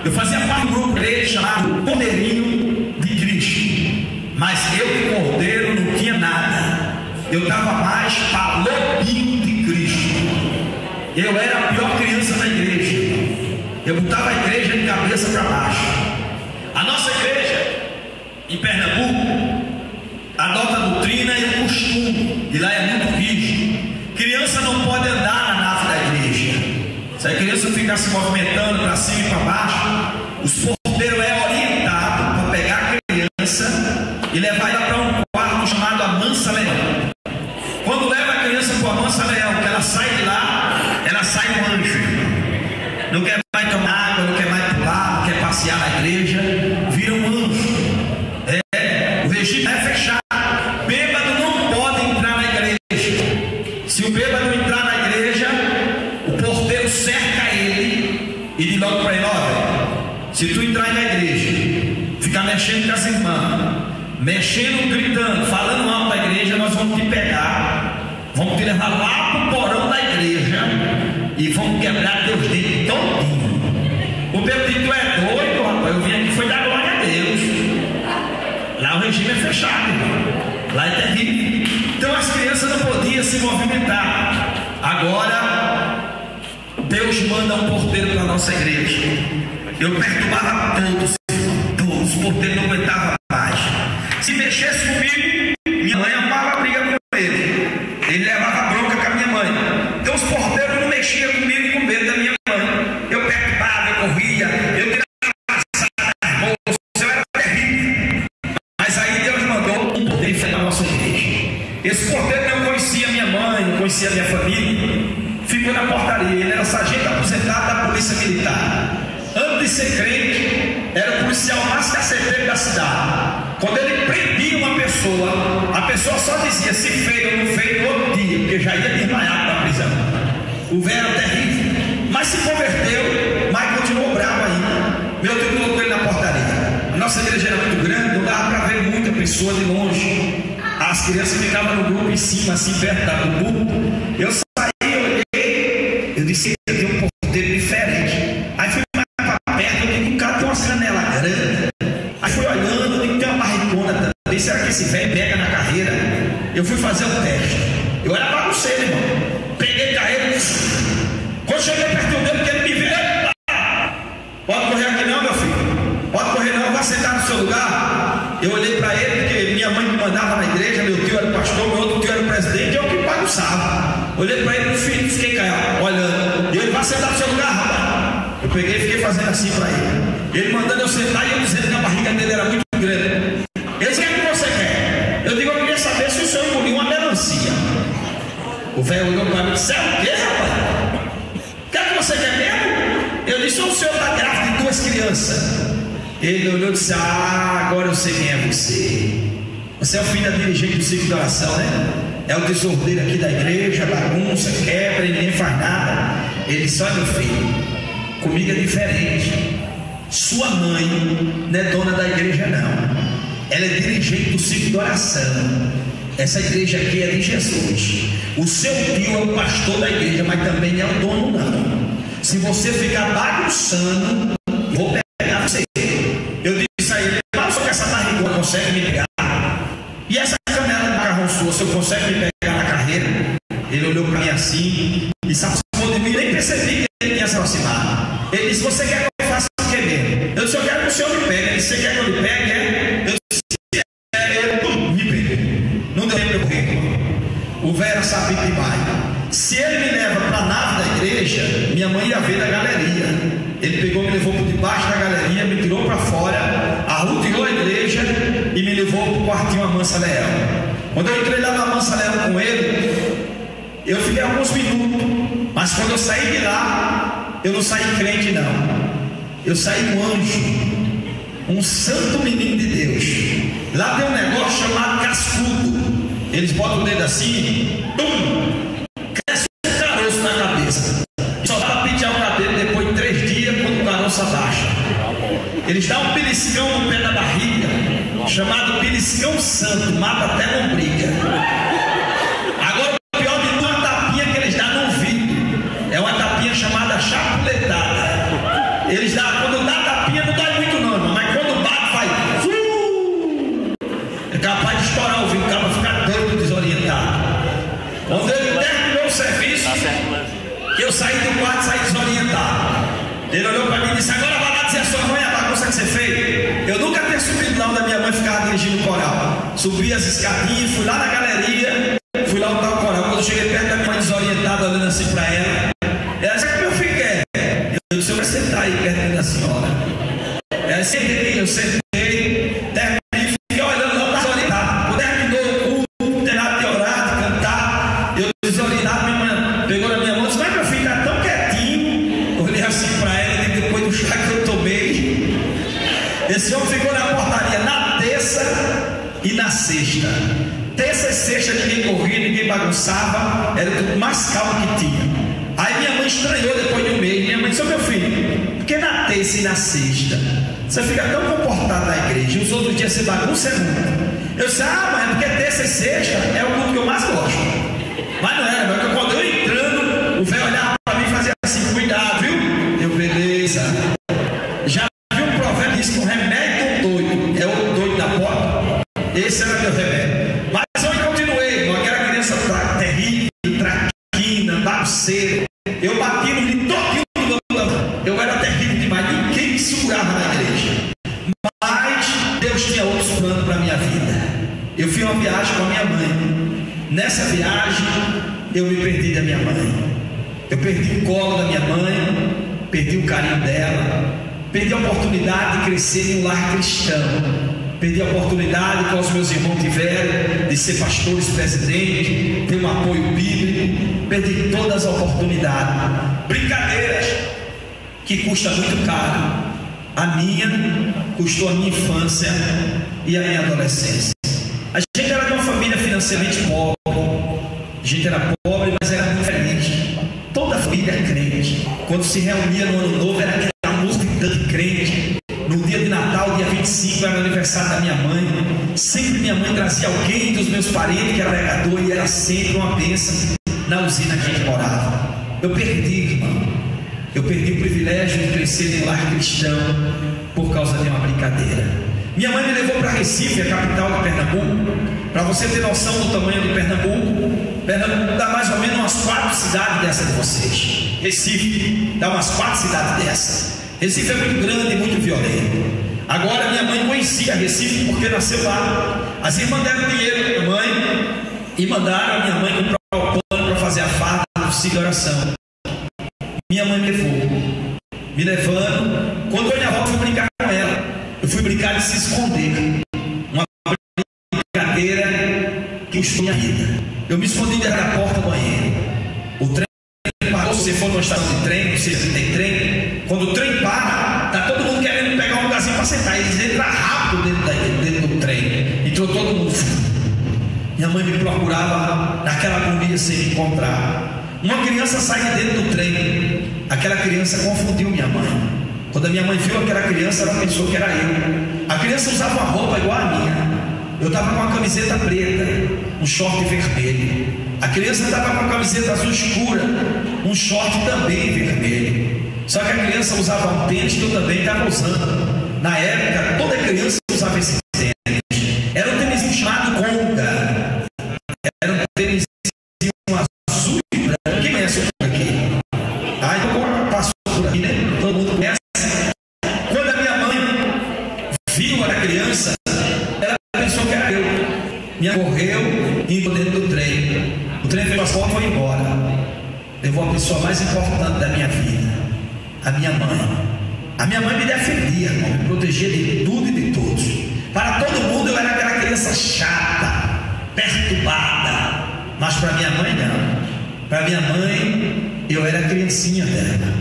Eu fazia parte de um grupo chamado Cordeirinho de Cristo. Mas eu de cordeiro não tinha nada. Eu estava mais para lobinho de Cristo. Eu era a pior criança na igreja. Eu botava a igreja de cabeça para baixo. A nossa igreja em Pernambuco adota a doutrina e o costume, e lá é muito rígido. Criança não pode andar na nave da igreja. Se a criança ficar se movimentando para cima e para baixo, o porteiro é orientado para pegar a criança e levar ela para um quarto chamado Amansa Leão. Quando leva a criança para o Amansa Leão, que ela sai de lá, ela sai com anjo. Não quer mais tomar água, não quer mais pular, não quer passear na igreja, vira um anjo. É, o regime é fechado. Bêbado não pode entrar na igreja. Se o bêbado entrar na igreja, Deus cerca ele e diz logo para ele: olha, se tu entrar na igreja, ficar mexendo com as irmãs, mexendo, gritando, falando mal da igreja, nós vamos te pegar, vamos te levar lá para o porão da igreja e vamos quebrar teus dentes todinho. O bêbado diz: tu é doido, rapaz, eu vim aqui foi dar glória a Deus. Lá o regime é fechado, irmão. Lá é terrível. Então as crianças não podiam se movimentar. Agora Deus manda um porteiro para a nossa igreja. Eu perturbava todos, todos, o porteiro não aguentava mais. Se mexesse comigo, minha mãe amava a briga com ele. Ele levava bronca com a minha mãe. Então os porteiros não mexiam comigo com medo da minha mãe. Eu perturbava, eu corria, eu tirava passada nas bolsas, eu era terrível. Mas aí Deus mandou um porteiro para a nossa igreja. Esse porteiro não conhecia minha mãe, não conhecia minha família. Ficou na portaria, ele era sargento aposentado da polícia militar. Antes de ser crente, era o policial mais caceteiro da cidade. Quando ele prendia uma pessoa, a pessoa só dizia se fez ou não fez no outro dia, porque já ia desmaiado na prisão. O velho era terrível, mas se converteu, mas continuou bravo ainda. Meu Deus colocou ele na portaria. A nossa igreja era muito grande, não dava para ver muita pessoa de longe. As crianças ficavam no grupo em cima, assim, perto do grupo. Eu Eu disse que tem um porteiro diferente. Aí fui mais para perto, eu digo: o cara tem umas canelas grandes. Aí fui olhando, eu digo: tem uma barricona também. Será que esse velho pega na carreira? Eu fui fazer o teste. Eu era bagunceiro, irmão. Peguei carreira. Quando cheguei perto dele, que ele me viu, o sarro. Olhei para ele nos filhos, fiquei caiado, olhando. E ele vai sentar no seu lugar, rapaz. Eu peguei e fiquei fazendo assim para ele. Ele mandando eu sentar e eu dizendo que a barriga dele era muito grande. Ele disse: o que você quer? Eu digo: eu queria saber se o senhor engoliu uma melancia. O velho olhou para mim e disse: é o quê, rapaz? O que é que você quer mesmo? Eu disse: o senhor está grávido de duas crianças. Ele olhou e disse: ah, agora eu sei quem é você. Você é o filho da dirigente do ciclo de oração, né? É o desordeiro aqui da igreja, bagunça, quebra, ele nem faz nada. Ele só é meu filho. Comigo é diferente. Sua mãe não é dona da igreja, não. Ela é dirigente do ciclo de oração. Essa igreja aqui é de Jesus. O seu tio é o pastor da igreja, mas também não é o dono, não. Se você ficar bagunçando, vou pegar você. Eu disse a ele: passou que essa barrigona consegue me pegar? E essa caminhada de macarrão sua, se eu consegue me pegar na carreira? Ele olhou para mim assim e se aproximou de mim. Nem percebi que ele tinha se aproximado. Ele disse: você quer que eu faça o que mesmo? Eu disse: eu quero que o senhor me pegue. Ele disse: você quer que eu lhe pegue? Eu disse: é, eu me peguei. Não deu tempo de correr. O velho era sabido demais. Se ele me leva para a nave da igreja, minha mãe ia ver na galeria. Ele pegou, me levou por debaixo da galeria, me tirou para fora, arrutilou a igreja e me levou para o quartinho Amansa Leão. Quando eu entrei lá na Amansa Leão com ele, eu fiquei alguns minutos, mas quando eu saí de lá, eu não saí crente, não. Eu saí um anjo, um santo menino de Deus. Lá tem um negócio chamado cascudo. Eles botam o dedo assim, pum, cresce um caroço na cabeça. Só dá para pentear o cabelo depois de três dias, quando o caroço abaixa. Eles dão um beliscão no pé da barriga, chamado beliscão santo, mata até lombriga. Agora o pior de tudo é uma tapinha que eles dão no ouvido. É uma tapinha chamada chapuletada. Eles dão, quando dá tapinha não dá muito não, mas quando bate vai uh, é capaz de estourar o ouvido, o cara ficar doido, desorientado. Quando ele terminou o serviço, eu saí do quarto e saí desorientado. Ele olhou para mim e disse: agora vai lá dizer a sua mãe a bagunça que você fez. Eu nunca tinha subido lá onde a minha mãe ficava dirigindo o coral. Subi as escadinhas, fui lá na galeria, fui lá botar o coral. Quando eu cheguei perto da minha mãe desorientada, olhando assim para ela, ela disse: como eu fiquei? Eu disse: eu vou sentar aí perto da senhora. Ela disse: eu sentei, terminei, fiquei olhando lá, desorientado. Quando terminou o culto, terminado de orar, de cantar, eu desorientado, minha mãe pegou na minha mão e disse: mas meu filho está tão quietinho. Olhei assim para ela e depois do chá que eu tomei, esse homem ficou na portaria na terça e na sexta. Terça e sexta ninguém corria, ninguém bagunçava, era o mais calmo que tinha. Aí minha mãe estranhou depois de um mês. Minha mãe disse: meu filho, porque na terça e na sexta você fica tão comportado na igreja e os outros dias você bagunça muito? Eu disse: ah, mas porque terça e sexta é o culto que eu mais gosto. Mas não era, porque quando eu entrando, o velho olhava para mim e fazia assim: cuidado, viu? Eu, beleza. Já vi um provérbio que diz que um remédio do doido é o doido da porta. Esse era meu remédio. Mas eu continuei, aquela criança terrível, traquina, bagunceira. Eu bati no de todo mundo. Eu era terrível demais, ninguém me segurava na igreja. Mas Deus tinha outros planos para a minha vida. Eu fiz uma viagem com a minha mãe. Nessa viagem eu me perdi da minha mãe. Eu perdi o colo da minha mãe, perdi o carinho dela, perdi a oportunidade de crescer em um lar cristão, perdi a oportunidade que os meus irmãos tiveram de ser pastores, presidente, ter um apoio bíblico. Perdi todas as oportunidades, brincadeiras que custa muito caro. A minha custou a minha infância e a minha adolescência. A gente era de uma família financeiramente pobre. A gente era pobre, mas era muito feliz. Toda a família crente. Quando se reunia no ano novo, era aquela música de crente. No dia de Natal, dia vinte e cinco, era o aniversário da minha mãe. Sempre minha mãe trazia alguém dos meus parentes que era pregador, e era sempre uma bênção na usina que a gente morava. Eu perdi, irmão. Eu perdi o privilégio de crescer em lar cristão por causa de uma brincadeira. Minha mãe me levou para Recife, a capital de Pernambuco. Para você ter noção do tamanho de Pernambuco, Pernambuco dá mais ou menos umas quatro cidades dessas de vocês. Recife dá umas quatro cidades dessas. Recife é muito grande e muito violento. Agora minha mãe conhecia Recife porque nasceu lá. As irmãs deram dinheiro para minha mãe e mandaram a minha mãe comprar o pão oração. Minha mãe me levou, me levando. Quando eu olhava, eu fui brincar com ela. Eu fui brincar de se esconder. Uma brincadeira que eu estou na vida. Eu me escondi dentro da porta do banheiro. O trem parou. Você for numa estação de trem, você tem trem. Quando o trem para, tá todo mundo querendo pegar um lugarzinho para sentar. Eles entram rápido dentro, da, dentro do trem. Entrou todo mundo. Minha mãe me procurava naquela agonia sem me encontrar. Uma criança sai de dentro do trem. Aquela criança confundiu minha mãe. Quando a minha mãe viu aquela criança, ela pensou que era eu. A criança usava uma roupa igual a minha. Eu estava com uma camiseta preta, um short vermelho. A criança estava com uma camiseta azul escura, um short também vermelho. Só que a criança usava um tênis que eu também estava usando. Na época, toda criança usava esse tênis. Era um tênis chamado Conga. Era um tênis azul e branco. Quem conhece o Conga aqui? Ah, então como passou por aqui, né? Todo mundo conhece. Quando a minha mãe viu a criança, ela pensou que era eu. Minha mãe correu e entrou dentro do trem. O trem fez as portas e foi embora. Levou a pessoa mais importante da minha vida, a minha mãe. A minha mãe me defendia, me protegia de tudo e de todos. Para todo mundo eu era aquela criança chata, perturbada, mas para minha mãe não. Para minha mãe, eu era a criancinha dela.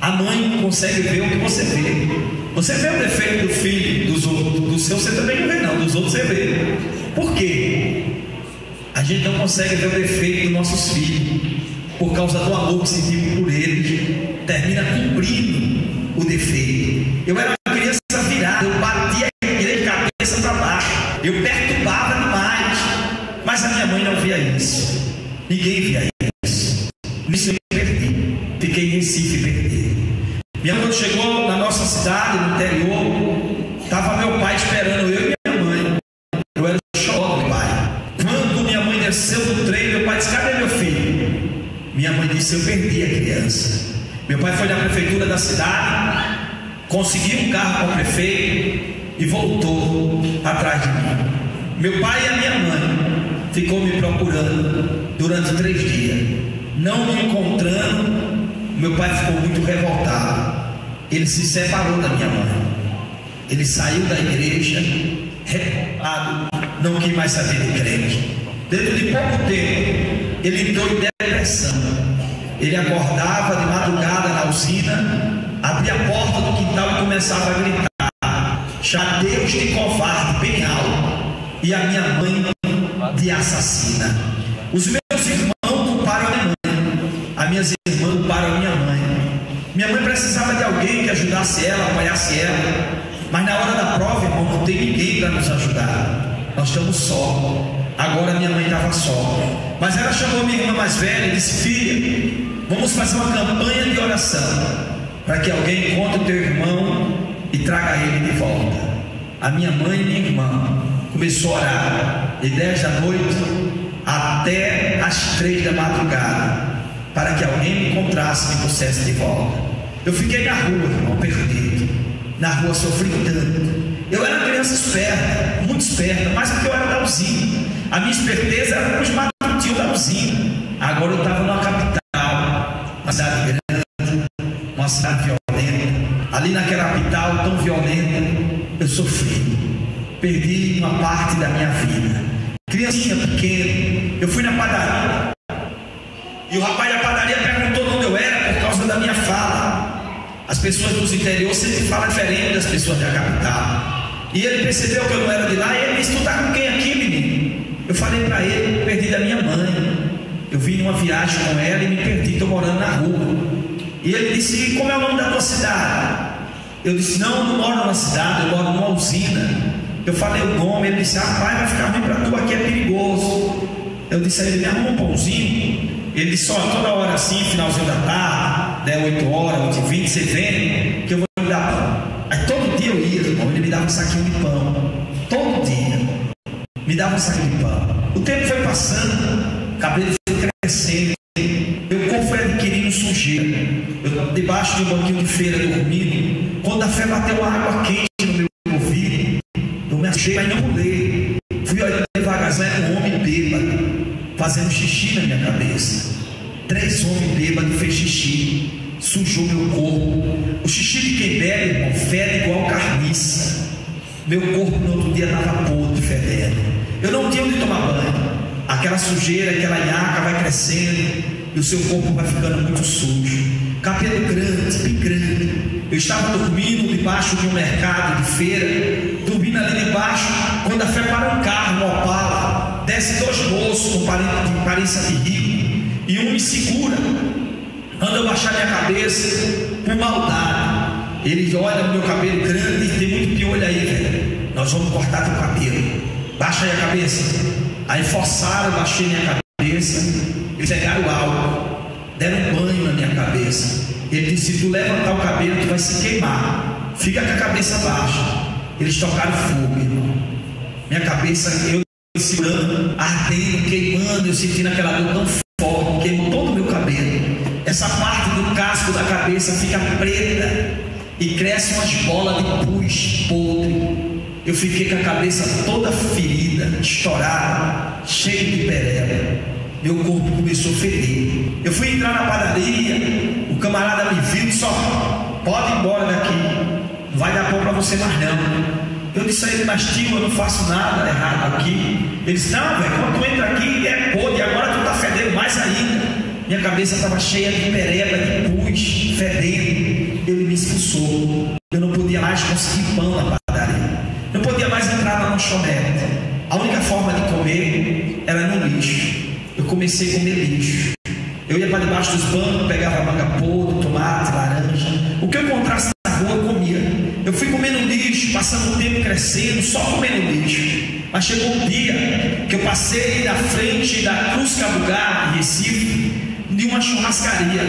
A mãe consegue ver o que você vê. Você vê o defeito do filho, dos outros, do seu você também não vê não, dos outros você vê. Por quê? A gente não consegue ver o defeito dos nossos filhos, por causa do amor que sentimos por eles, termina cumprindo o defeito. Eu era uma criança virada, eu batia a igreja de cabeça para baixo, eu perturbava demais. Mas a minha mãe não via isso. Ninguém via isso. Nisso eu me perdi. Fiquei em Recife e perdi. Minha mãe chegou na nossa cidade, no interior. Estava meu pai esperando eu e minha mãe. Eu era o xodó do pai. Quando minha mãe desceu do trem, meu pai disse: cadê meu filho? Minha mãe disse: eu perdi a criança. Meu pai foi na prefeitura da cidade, conseguiu um carro para o prefeito e voltou atrás de mim. Meu pai e a minha mãe ficou me procurando durante três dias, não me encontrando. Meu pai ficou muito revoltado. Ele se separou da minha mãe. Ele saiu da igreja revoltado, não quis mais saber de crente. Dentro de pouco tempo, ele entrou em depressão. Ele acordava de madrugada na usina, abria a porta do quintal e começava a gritar: "Chateus de covarde", bem alto. E a minha mãe de assassina. Os meus irmãos culparam a minha mãe. As minhas irmãs culparam a minha mãe. Minha mãe precisava de alguém que ajudasse ela, apoiasse ela. Mas na hora da prova, irmão, não tem ninguém para nos ajudar. Nós estamos só. Agora minha mãe estava só. Mas ela chamou minha irmã mais velha e disse: filha, vamos fazer uma campanha de oração para que alguém encontre o teu irmão e traga ele de volta. A minha mãe e minha irmã começou a orar de dez da noite até as três da madrugada para que alguém me encontrasse e me trouxesse de volta. Eu fiquei na rua, irmão, perdido. Na rua sofri tanto. Eu era uma criança esperta, muito esperta, mas porque eu era da usina. A minha esperteza era com os matutinos da usina. Agora eu estava numa capital, uma cidade grande, uma cidade violenta. Ali naquela capital tão violenta, eu sofri. Perdi uma parte da minha vida. Criancinha pequena, eu fui na padaria. E o rapaz da padaria perguntou onde eu era por causa da minha fala. As pessoas dos interiores sempre falam diferente das pessoas da capital. E ele percebeu que eu não era de lá e ele disse: tu tá com quem aqui, menino? Eu falei para ele: perdi da minha mãe. Eu vim numa viagem com ela e me perdi, estou morando na rua. E ele disse: como é o nome da tua cidade? Eu disse: não, eu não moro numa cidade, eu moro numa usina. Eu falei o nome, ele disse: ah, pai, vai ficar ruim para tu, aqui é perigoso. Eu disse a ele: me arruma um pãozinho. Ele disse: ó, toda hora assim, finalzinho da tarde, né, oito horas, oito e vinte, você vem, que eu vou lhe dar pão. Aí todo dia eu ia, irmão, ele me dava um saquinho de pão. Todo dia me dava um saquinho de pão. O tempo foi passando, o cabelo foi crescendo, meu corpo foi adquirindo sujeira. Eu, debaixo de um banquinho de feira, dormindo, quando a fé bateu uma água quente no meu ouvido, me achei, mas não pulei. Fui olhando devagarzinho, um homem bêbado, fazendo xixi na minha cabeça. Três homens bêbados fez xixi, sujou meu corpo. O xixi de quem bebe, irmão, fede igual carniça. Meu corpo no outro dia estava podre, fedendo. Eu não tinha onde tomar banho. Aquela sujeira, aquela nhaca vai crescendo e o seu corpo vai ficando muito sujo. Cabelo grande, bem grande. Eu estava dormindo debaixo de um mercado de feira, dormindo ali debaixo, quando a fé para um carro, uma Opala, desce dois moços com aparência de rico, e um me segura, manda eu baixar minha cabeça por maldade. Ele olha o meu cabelo grande e tem muito piolho aí, velho. Nós vamos cortar teu cabelo. Baixa aí a cabeça. Aí forçaram, baixei minha cabeça, e pegaram o álcool. Deram um banho na minha cabeça. Ele disse: se tu levantar o cabelo, tu vai se queimar. Fica com a cabeça baixa. Eles tocaram fogo, irmão. Minha cabeça, eu segurando, ardendo, queimando, eu sentindo aquela dor tão forte, queimou todo o meu cabelo. Essa parte do casco da cabeça fica preta e cresce umas bolas de pus podre. Eu fiquei com a cabeça toda ferida, estourada, cheia de pereba. Meu corpo começou a feder. Eu fui entrar na padaria. O camarada me viu e disse: ó, pode ir embora daqui, não vai dar pão para você mais não. Eu disse a ele: mas tio, eu não faço nada errado aqui. Ele disse: não, velho, quando tu entra aqui é podre, agora tu tá fedendo mais ainda. Minha cabeça estava cheia de pereba, de pus, fedendo. Ele me expulsou. Eu não podia mais conseguir pão na padaria. Não podia mais entrar na lanchonete. A única forma de comer era no lixo. Eu comecei a comer lixo. Eu ia para debaixo dos bancos, pegava manga podre, tomate, laranja, o que eu encontrasse na rua eu comia. Eu fui comendo lixo, passando o tempo crescendo, só comendo lixo. Mas chegou um dia que eu passei na frente da Cruz Cabugá, em Recife, de uma churrascaria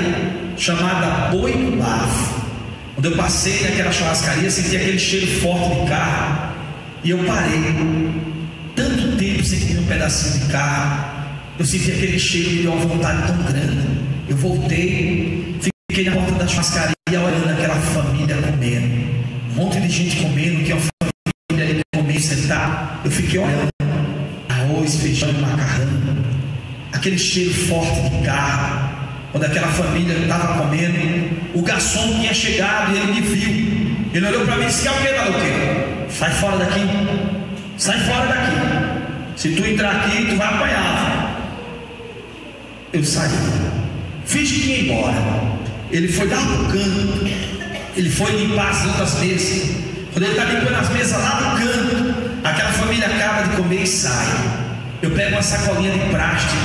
chamada Boi do Bafo. Quando eu passei naquela churrascaria, senti aquele cheiro forte de carro e eu parei. Tanto tempo sem comer um pedacinho de carro. Eu senti aquele cheiro de uma vontade tão grande. Eu voltei, fiquei na porta da churrascaria olhando aquela família comendo. Um monte de gente comendo, que é uma família ali comendo, sentada. Eu fiquei olhando. Arroz, feijão e macarrão. Aquele cheiro forte de carro. Quando aquela família estava comendo, o garçom tinha chegado e ele me viu. Ele olhou para mim e disse: quer o quê, maluqueiro? Sai fora daqui. Sai fora daqui. Se tu entrar aqui, tu vai apanhar. Eu saí, fingi que ia embora. Ele foi dar no canto, ele foi limpar as outras mesas. Quando ele está limpando as mesas lá no canto, aquela família acaba de comer e sai. Eu pego uma sacolinha de plástico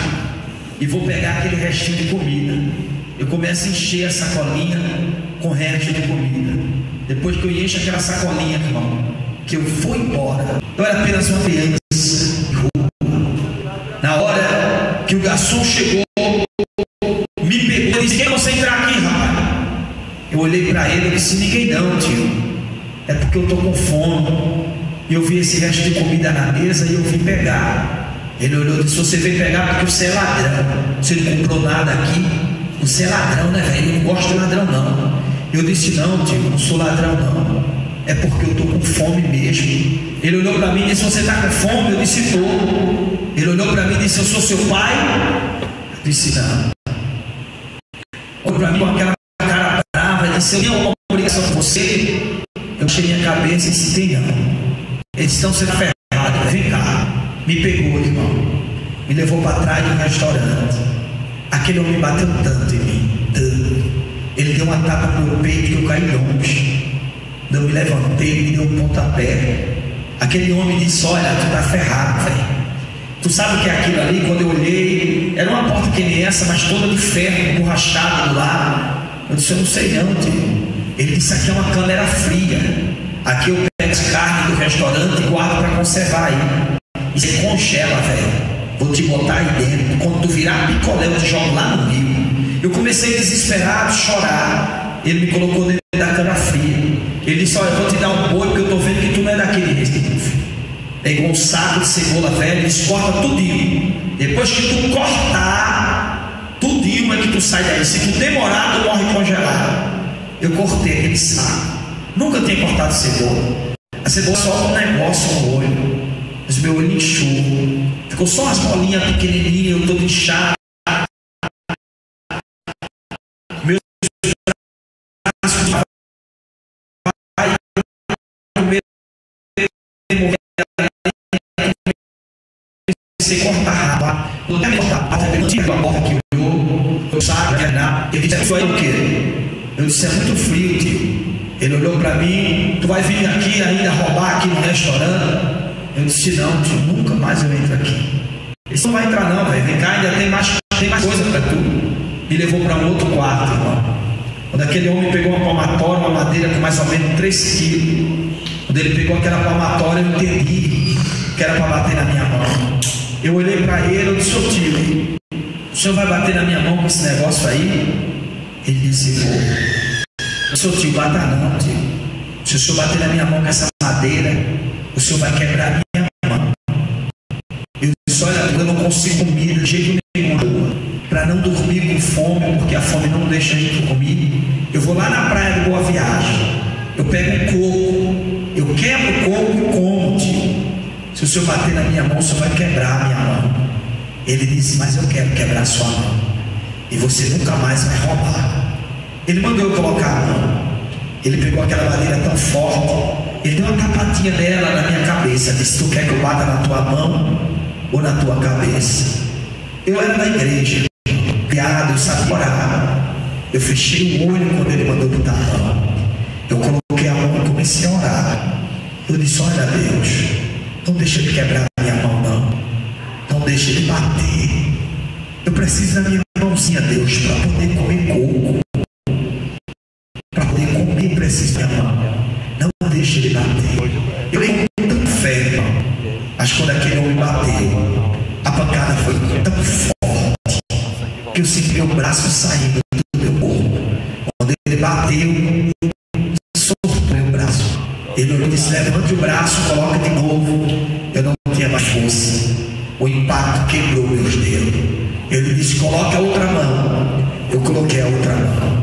e vou pegar aquele restinho de comida. Eu começo a encher a sacolinha com resto de comida. Depois que eu encho aquela sacolinha, irmão, que eu vou embora, eu era apenas uma criança. Na hora que o garçom chegou, me pegou e disse: quem você entrar aqui, rapaz? Eu olhei para ele e disse: ninguém não, tio. É porque eu estou com fome. E eu vi esse resto de comida na mesa e eu vim pegar. Ele olhou e disse: você veio pegar porque você é ladrão. Você não comprou nada aqui. Você é ladrão, né, velho? Eu não gosto de ladrão, não. Eu disse: não, tio, eu não sou ladrão, não. É porque eu estou com fome mesmo. Ele olhou para mim e disse: você está com fome? Eu disse: estou. Ele olhou para mim e disse: eu sou seu pai? Eu disse: não. Para mim, com aquela cara brava, disse: eu tenho uma obrigação com você. Eu tirei a cabeça e disse: tem não. Eles estão sendo ferrados, vem cá. Me pegou, irmão, me levou para trás de um restaurante. Aquele homem bateu tanto em mim, tanto. Ele deu uma tapa no meu peito que eu caí longe. Não me levantei, me deu um pontapé. Aquele homem disse: olha, tu tá ferrado, velho. Tu sabe o que é aquilo ali? Quando eu olhei, era uma porta que nem essa, mas toda de ferro, borrachada do lado. Eu disse: eu não sei não, tio. Ele disse: aqui é uma câmera fria. Aqui eu pego as carnes do restaurante e guardo para conservar aí. E você congela, velho. Vou te botar aí dentro. Quando tu virar picolé, eu te jogo lá no rio. Eu comecei desesperado, chorar. Ele me colocou dentro da câmera fria. Ele disse: olha, eu vou te dar um boi, porque eu tô vendo que tu não é daquele Recife. Pegou um saco de cebola velha e diz: corta tudinho. Depois que tu cortar tudinho é que tu sai daí. Se tu demorar, tu morre congelado. Eu cortei aquele saco. Nunca tinha cortado cebola. A cebola só um negócio no olho. Mas meu olho inchou. Ficou só as bolinhas pequenininhas, eu todo inchado. comecei a cortar rapaz. Não tem que cortar a porta, eu tive a porta que olhou, eu sabe, eu disse, isso aí o quê? Eu disse, é muito frio, tio. Ele olhou para mim, tu vai vir aqui ainda roubar aqui no restaurante? Eu disse, não, tio, nunca mais eu entro aqui. Ele não vai entrar não, velho, vem cá, ainda tem mais, tem mais coisa para tu. Me levou para um outro quarto, irmão. Quando aquele homem pegou uma palmatória, uma madeira com mais ou menos três quilos, quando ele pegou aquela palmatória, eu entendi que era para bater na minha mão. Eu olhei para ele, eu disse, ô tio, o senhor vai bater na minha mão com esse negócio aí? Ele disse, vou. Eu disse, ô tio, bata não, tio. Se o senhor bater na minha mão com essa madeira, o senhor vai quebrar a minha mão. Eu disse, olha, eu não consigo comer de jeito nenhum. Para não dormir com fome, porque a fome não deixa a gente dormir, eu vou lá na praia do Boa Viagem, eu pego um coco, eu quebro o coco e como, tio. Se o senhor bater na minha mão, o senhor vai quebrar a minha mão. Ele disse, mas eu quero quebrar a sua mão, e você nunca mais vai roubar. Ele mandou eu colocar a mão, ele pegou aquela madeira tão forte, ele deu uma tapatinha nela na minha cabeça, disse, tu quer que eu bata na tua mão ou na tua cabeça? Eu era da igreja, eu sabia orar. Eu fechei o olho quando ele mandou botar a mão. Eu coloquei a mão e comecei a orar. Eu disse, olha Deus, não deixa ele quebrar a minha mão não, não deixa ele bater. Eu preciso da minha mãozinha, Deus, para poder comer coco, para poder comer, preciso da minha mão, não deixa ele bater. Eu tenho tanta fé, irmão, mas quando aquele homem bateu, a pancada foi tão forte que eu senti o braço saindo do meu corpo. Quando ele bateu, soltou meu braço. Ele olhou e disse, levante o braço, coloca de novo. Eu não tinha mais força. O impacto quebrou meus dedos. Ele disse, coloca a outra mão. Eu coloquei a outra mão.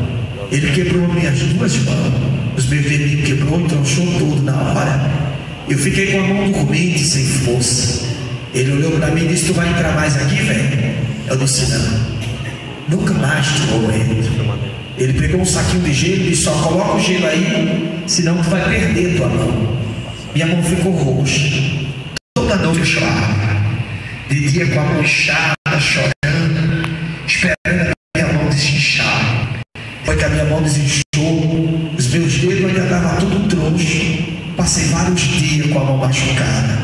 Ele quebrou minhas duas mãos. Os meus dedos quebrou e tronchou tudo na hora. Eu fiquei com a mão dormente, sem força. Ele olhou para mim e disse, tu vai entrar mais aqui, velho? Eu disse, não. Nunca mais tu vou entrar. Ele pegou um saquinho de gelo e disse, só coloca o gelo aí, senão tu vai perder tua mão. Minha mão ficou roxa. Toda noite eu chorava. De dia com a mão inchada, chorando, esperando a minha mão desinchar. Foi que a minha mão desinchou, os meus dedos ainda estavam tudo troncho. Passei vários dias com a mão machucada.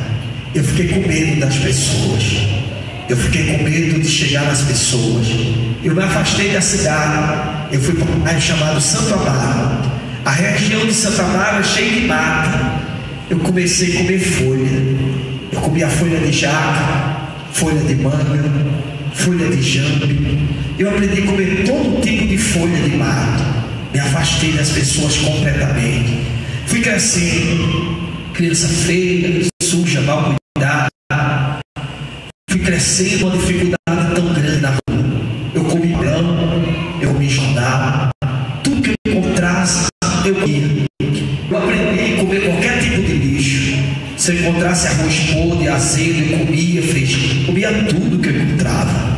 Eu fiquei com medo das pessoas. Eu fiquei com medo de chegar nas pessoas. Eu me afastei da cidade. Eu fui para um bairro chamado Santo Amaro. A região de Santo Amaro é cheia de mata. Eu comecei a comer folha. Eu comia folha de jaca, folha de manga, folha de jambo. Eu aprendi a comer todo tipo de folha de mato. Me afastei das pessoas completamente. Fui crescendo. Criança feia, suja, mal cuidada. Fui crescendo, uma dificuldade tão grande na rua. Eu comi pão, eu me jornava. Tudo que eu encontrasse, eu comia. Eu aprendi a comer qualquer tipo de lixo. Se eu encontrasse arroz podre, azedo, eu comia, fresco. Comia tudo que eu encontrava.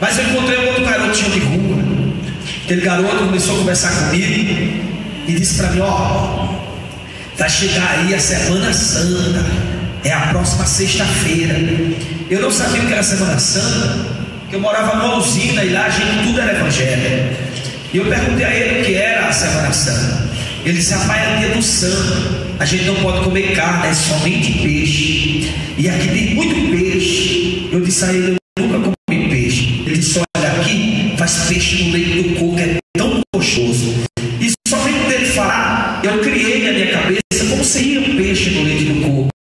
Mas eu encontrei um outro garotinho de rua. Aquele garoto começou a conversar comigo e disse para mim, ó, vai chegar aí a Semana Santa. É a próxima sexta-feira. Eu não sabia o que era Semana Santa, que eu morava numa usina e lá a gente tudo era evangélico. E eu perguntei a ele o que era a Semana Santa. Ele disse, rapaz, é dia do santo. A gente não pode comer carne, é somente peixe. E aqui tem muito peixe. Eu disse a ele, eu nunca comi peixe. Ele disse, olha, aqui faz peixe no leite do coco, é tão gostoso. E só vendo dele falar, eu criei na minha cabeça como seria um peixe no leite do coco.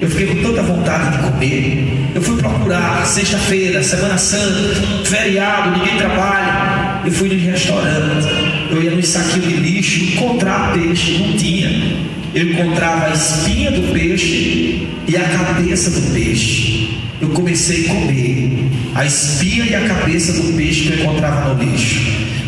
Eu fiquei com tanta vontade de comer. Eu fui procurar sexta-feira, Semana Santa, feriado, ninguém trabalha. Eu fui no restaurante. Eu ia num saquinho de lixo encontrar peixe, não tinha. Eu encontrava a espinha do peixe e a cabeça do peixe. Eu comecei a comer a espinha e a cabeça do peixe que eu encontrava no lixo.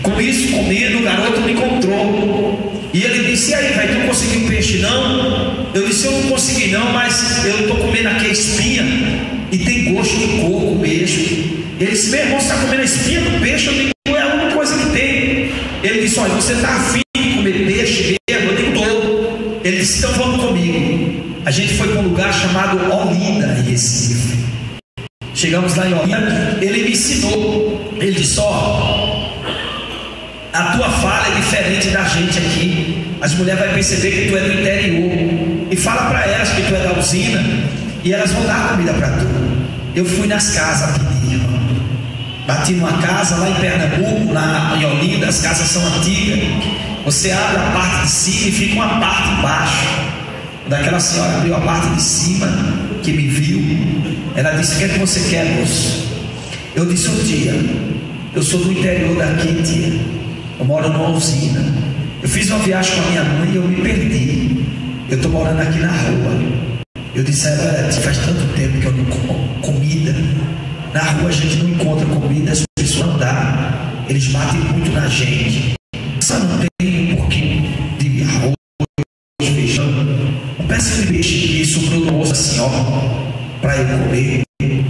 Com isso, comendo, o garoto me encontrou. E ele disse, e aí, velho, tu não conseguiu peixe não? Eu disse, eu não consegui não, mas eu estou comendo aqui a espinha e tem gosto de coco mesmo. Ele disse, meu irmão, você está comendo a espinha do peixe? Eu digo, é a única coisa que tem. Ele disse, olha, você está afim de comer peixe mesmo? Eu digo, todo. Ele disse, então vamos comigo. A gente foi para um lugar chamado Olinda, em Recife. Chegamos lá em Olinda, ele me ensinou, ele disse: ó, a tua fala é diferente da gente aqui. As mulheres vão perceber que tu é do interior, e fala para elas que tu é da usina, e elas vão dar comida para tu. Eu fui nas casas pedir, irmão. Bati numa casa lá em Pernambuco, lá em Olinda, as casas são antigas. Você abre a parte de cima e fica uma parte de baixo. Daquela senhora abriu a parte de cima, que me viu. Ela disse: o que é que você quer, moço? Eu disse: um dia, eu sou do interior daqui, tia. Eu moro numa usina. Eu fiz uma viagem com a minha mãe e eu me perdi. Eu estou morando aqui na rua. Eu disse a ela: faz tanto tempo que eu não como comida. Na rua a gente não encontra comida, as pessoas não dão. Eles batem muito na gente. Só não tem um pouquinho de arroz, feijão. Um pedaço de peixe que sobrou no osso assim, ó, para eu comer.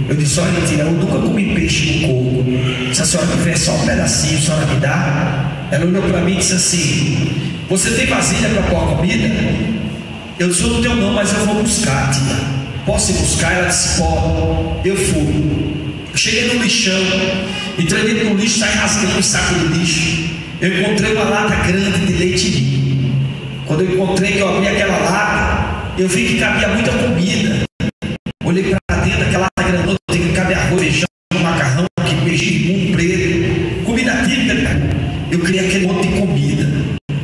Eu disse: olha, tia, eu nunca comi peixe com coco. Se a senhora tiver só um pedacinho, a senhora me dá? Ela olhou para mim e disse assim: você tem vasilha para pôr comida? Eu disse: eu não tenho não, mas eu vou buscar, tia. Posso ir buscar? Ela disse: pô. Eu fui. Cheguei no lixão, entrei dentro do lixo, saí rasgando um saco de lixo. Eu encontrei uma lata grande de leite ninho. Quando eu encontrei, que eu abri aquela lata, eu vi que cabia muita comida. Olhei para dentro daquela lata grandona, que cabe arroz, feijão, macarrão, que peixe imundo, preto, comida típica. Eu criei aquele monte de comida.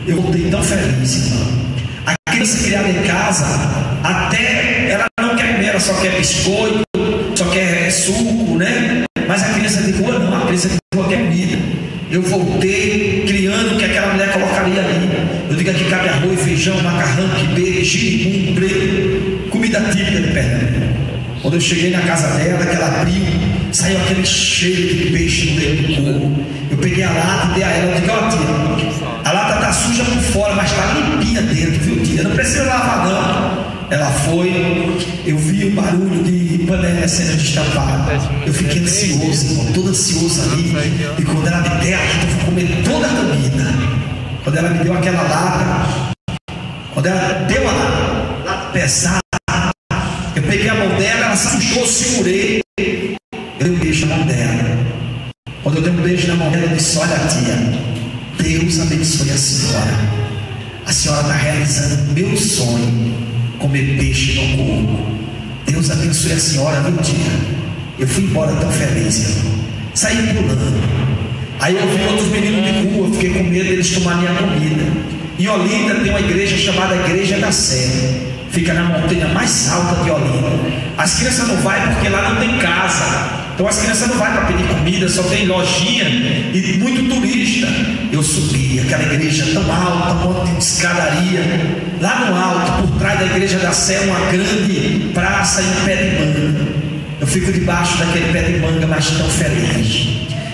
Eu voltei tão feliz, irmão. A criança criada em casa, até ela não quer comer, ela só quer biscoito, só quer suco, né? Mas a criança de rua não, a criança de rua quer comida. Eu voltei criando o que aquela mulher colocaria ali. Eu digo: aqui cabe arroz, feijão, macarrão, quibê, girimum, preto, comida típica de Pernambuco. Quando eu cheguei na casa dela, que ela abriu, saiu aquele cheiro de peixe no meio do corpo. Eu peguei a lata e dei a ela. Eu digo: ó, tia, a lata tá suja por fora, mas tá limpinha dentro, viu, tia? Não precisa lavar, não. Ela foi, eu vi o barulho de panela sendo destapada. Eu fiquei ansioso, irmão, todo ansioso ali. E quando ela me deu, eu fui comer toda a comida. Quando ela me deu aquela lata, quando ela deu a lata, lata pesada, eu peguei a mão dela, ela se puxou, eu segurei. Eu dei um beijo na mão dela. Quando eu dei um beijo na mão dela, eu disse: olha, tia, Deus abençoe a senhora. A senhora está realizando meu sonho. Comer peixe no corpo. Deus abençoe a senhora, meu dia. Eu fui embora tão feliz, irmão. Saí pulando. Aí eu vi outros meninos de rua, fiquei com medo deles tomarem a comida. Em Olinda tem uma igreja chamada Igreja da Serra. Fica na montanha mais alta de Olinda. As crianças não vão porque lá não tem casa. Então as crianças não vão para pedir comida, só tem lojinha e muito turista. Eu subi aquela igreja tão alta, um monte de escadaria. Lá no alto, por trás da Igreja da Serra, uma grande praça e um pé de manga. Eu fico debaixo daquele pé de manga, mas tão feliz.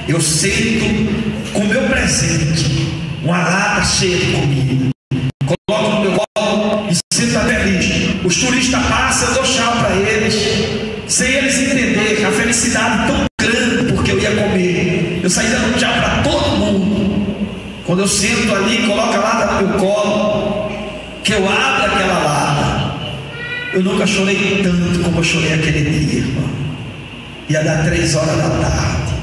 Eu sento com meu presente, uma lata cheia de comida. Coloco no meu colo e sento feliz. Os turistas passam, eu dou tchau para eles. Sem eles entenderem a felicidade tão grande porque eu ia comer. Eu saí dando tchau para todo mundo. Quando eu sento ali, coloco a lata no meu colo, que eu abro aquela lata, eu nunca chorei tanto como eu chorei aquele dia, irmão. Ia dar três horas da tarde.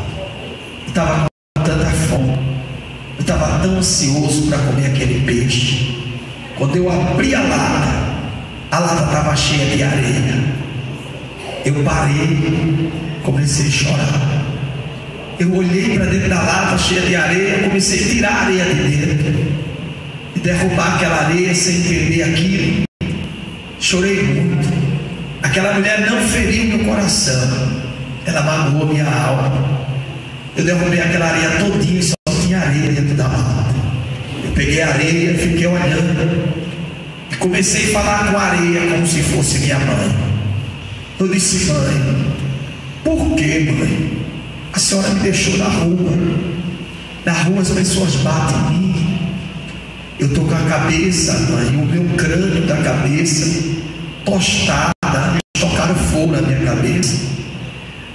Eu estava com tanta fome. Eu estava tão ansioso para comer aquele peixe. Quando eu abri a lata, a lata estava cheia de areia. Eu parei, comecei a chorar. Eu olhei para dentro da lata cheia de areia, comecei a tirar a areia de dentro e derrubar aquela areia sem entender aquilo. Chorei muito. Aquela mulher não feriu meu coração, ela magoou minha alma. Eu derrubei aquela areia todinha, só tinha areia dentro da lata. Eu peguei a areia, fiquei olhando e comecei a falar com a areia como se fosse minha mãe. Eu disse: mãe, por que, mãe? A senhora me deixou na rua. Na rua as pessoas batem em mim. Eu estou com a cabeça, mãe, o meu crânio da cabeça tostada. Eles tocaram fogo na minha cabeça.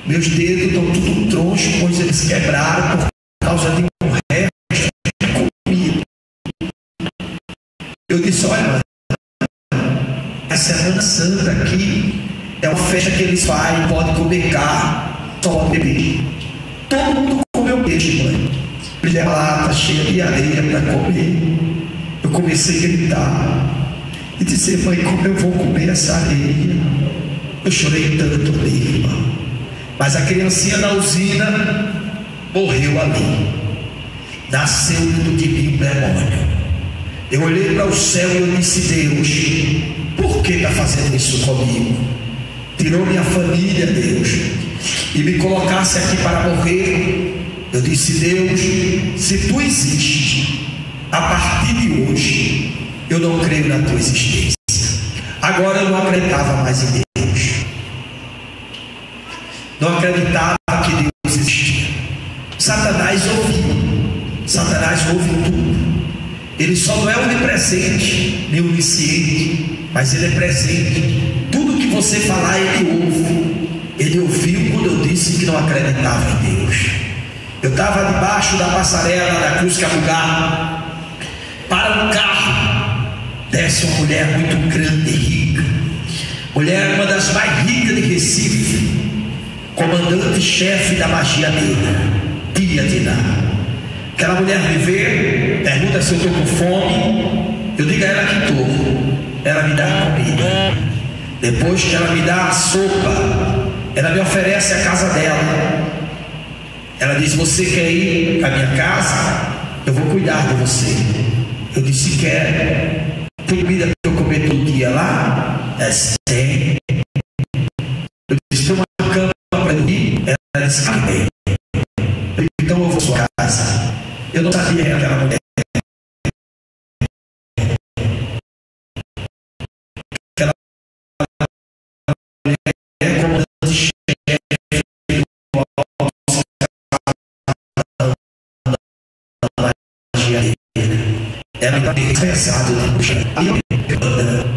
Meus dedos estão tudo troncho, pois eles quebraram por causa de um resto de comida. Eu disse: olha, mãe, a Semana Santa aqui é uma festa que eles fazem, pode comer carne, fome de peixe. Todo mundo comeu peixe, mãe. Me deu uma lata cheia de areia para comer. Eu comecei a gritar e disse: mãe, como eu vou comer essa areia? Eu chorei tanto ali, irmão. Mas a criancinha da usina morreu ali. Nasceu dentro de mim um demônio. Eu olhei para o céu e eu disse: Deus, por que está fazendo isso comigo? Tirou minha família, Deus, e me colocasse aqui para morrer. Eu disse: Deus, se tu existes, a partir de hoje eu não creio na tua existência. Agora eu não acreditava mais em Deus, não acreditava que Deus existia. Satanás ouviu, Satanás ouve tudo. Ele só não é onipresente, nem onisciente, mas ele é presente. Tudo que você falar, ele ouve. Ele ouviu quando eu disse que não acreditava em Deus. Eu estava debaixo da passarela da Cruz Cabugá. Para um carro, desce uma mulher muito grande e rica. Mulher uma das mais ricas de Recife. Comandante-chefe da magia negra, Tia Diná. Aquela mulher me vê, pergunta se eu estou com fome. Eu digo a ela que estou. Ela me dá comida. Depois que ela me dá a sopa, ela me oferece a casa dela. Ela diz: você quer ir para a minha casa? Eu vou cuidar de você. Eu disse: quero. Tem comida para eu comer todo dia lá? Ela disse: tem. Eu disse: tem uma cama para dormir? Ela disse: tem. Então eu vou à sua casa. Eu não sabia que aquela mulher Aquela mulher é comandante-chefe do alto da magia negra. Ela está dispensada de puxar. Aí eu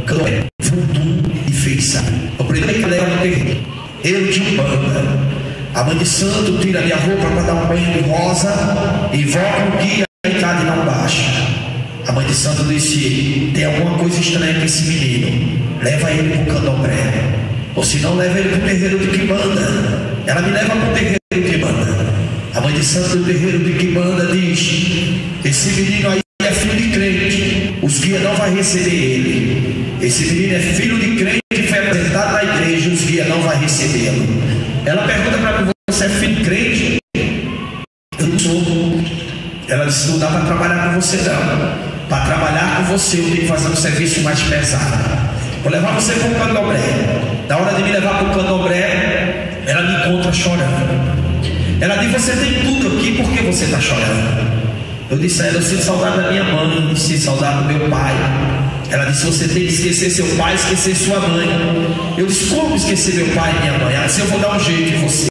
clamei, fundou e fez sabe. O primeiro que ela era perdi. Eu de banda. A mãe de santo tira minha roupa para dar um banho de rosa, invoca o guia e a idade não baixa. A mãe de santo disse: tem alguma coisa estranha com esse menino, leva ele para o candomblé, ou se não, leva ele para o terreiro de Quimbanda. Ela me leva para o terreiro de Quimbanda. A mãe de santo do terreiro de Quimbanda diz: esse menino aí é filho de crente, os guias não vão receber ele. Esse menino é filho de crente que foi apresentado na igreja, os guias não vão recebê-lo. Ela pergunta para mim: você é filho de crente? Eu não sou. Ela disse: não dá para trabalhar com você não. Para trabalhar com você eu tenho que fazer um serviço mais pesado. Vou levar você para o candomblé. Na hora de me levar para o candomblé, ela me encontra chorando. Ela diz: você tem tudo aqui, por que você está chorando? Eu disse a ela: eu sinto saudade da minha mãe, eu sinto saudade do meu pai. Ela disse: você tem que esquecer seu pai, esquecer sua mãe. Eu disse: como esquecer meu pai e minha mãe? Ela disse: eu vou dar um jeito em você.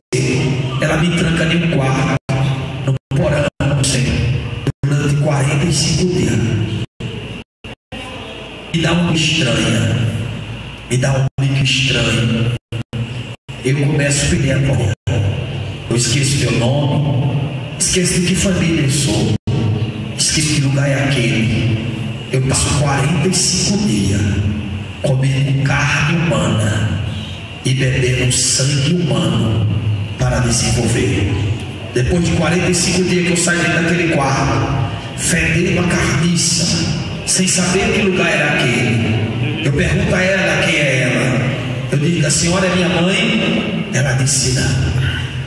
Ela me tranca em um quarto, no porão, não sei, durante quarenta e cinco dias. Me dá um estranho, me dá um bico estranho. Eu começo a pedir a morrer. Eu esqueço meu nome, esqueço de que família eu sou, esqueço que lugar é aquele. Eu passo quarenta e cinco dias comendo carne humana e bebendo sangue humano para desenvolver. Depois de quarenta e cinco dias que eu saí daquele quarto, fedendo a carniça, sem saber que lugar era aquele. Eu pergunto a ela quem é ela. Eu digo: a senhora é minha mãe? Ela disse: não.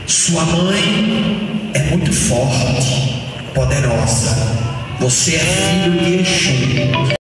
Sua mãe é muito forte, poderosa. Você é filho de Exu.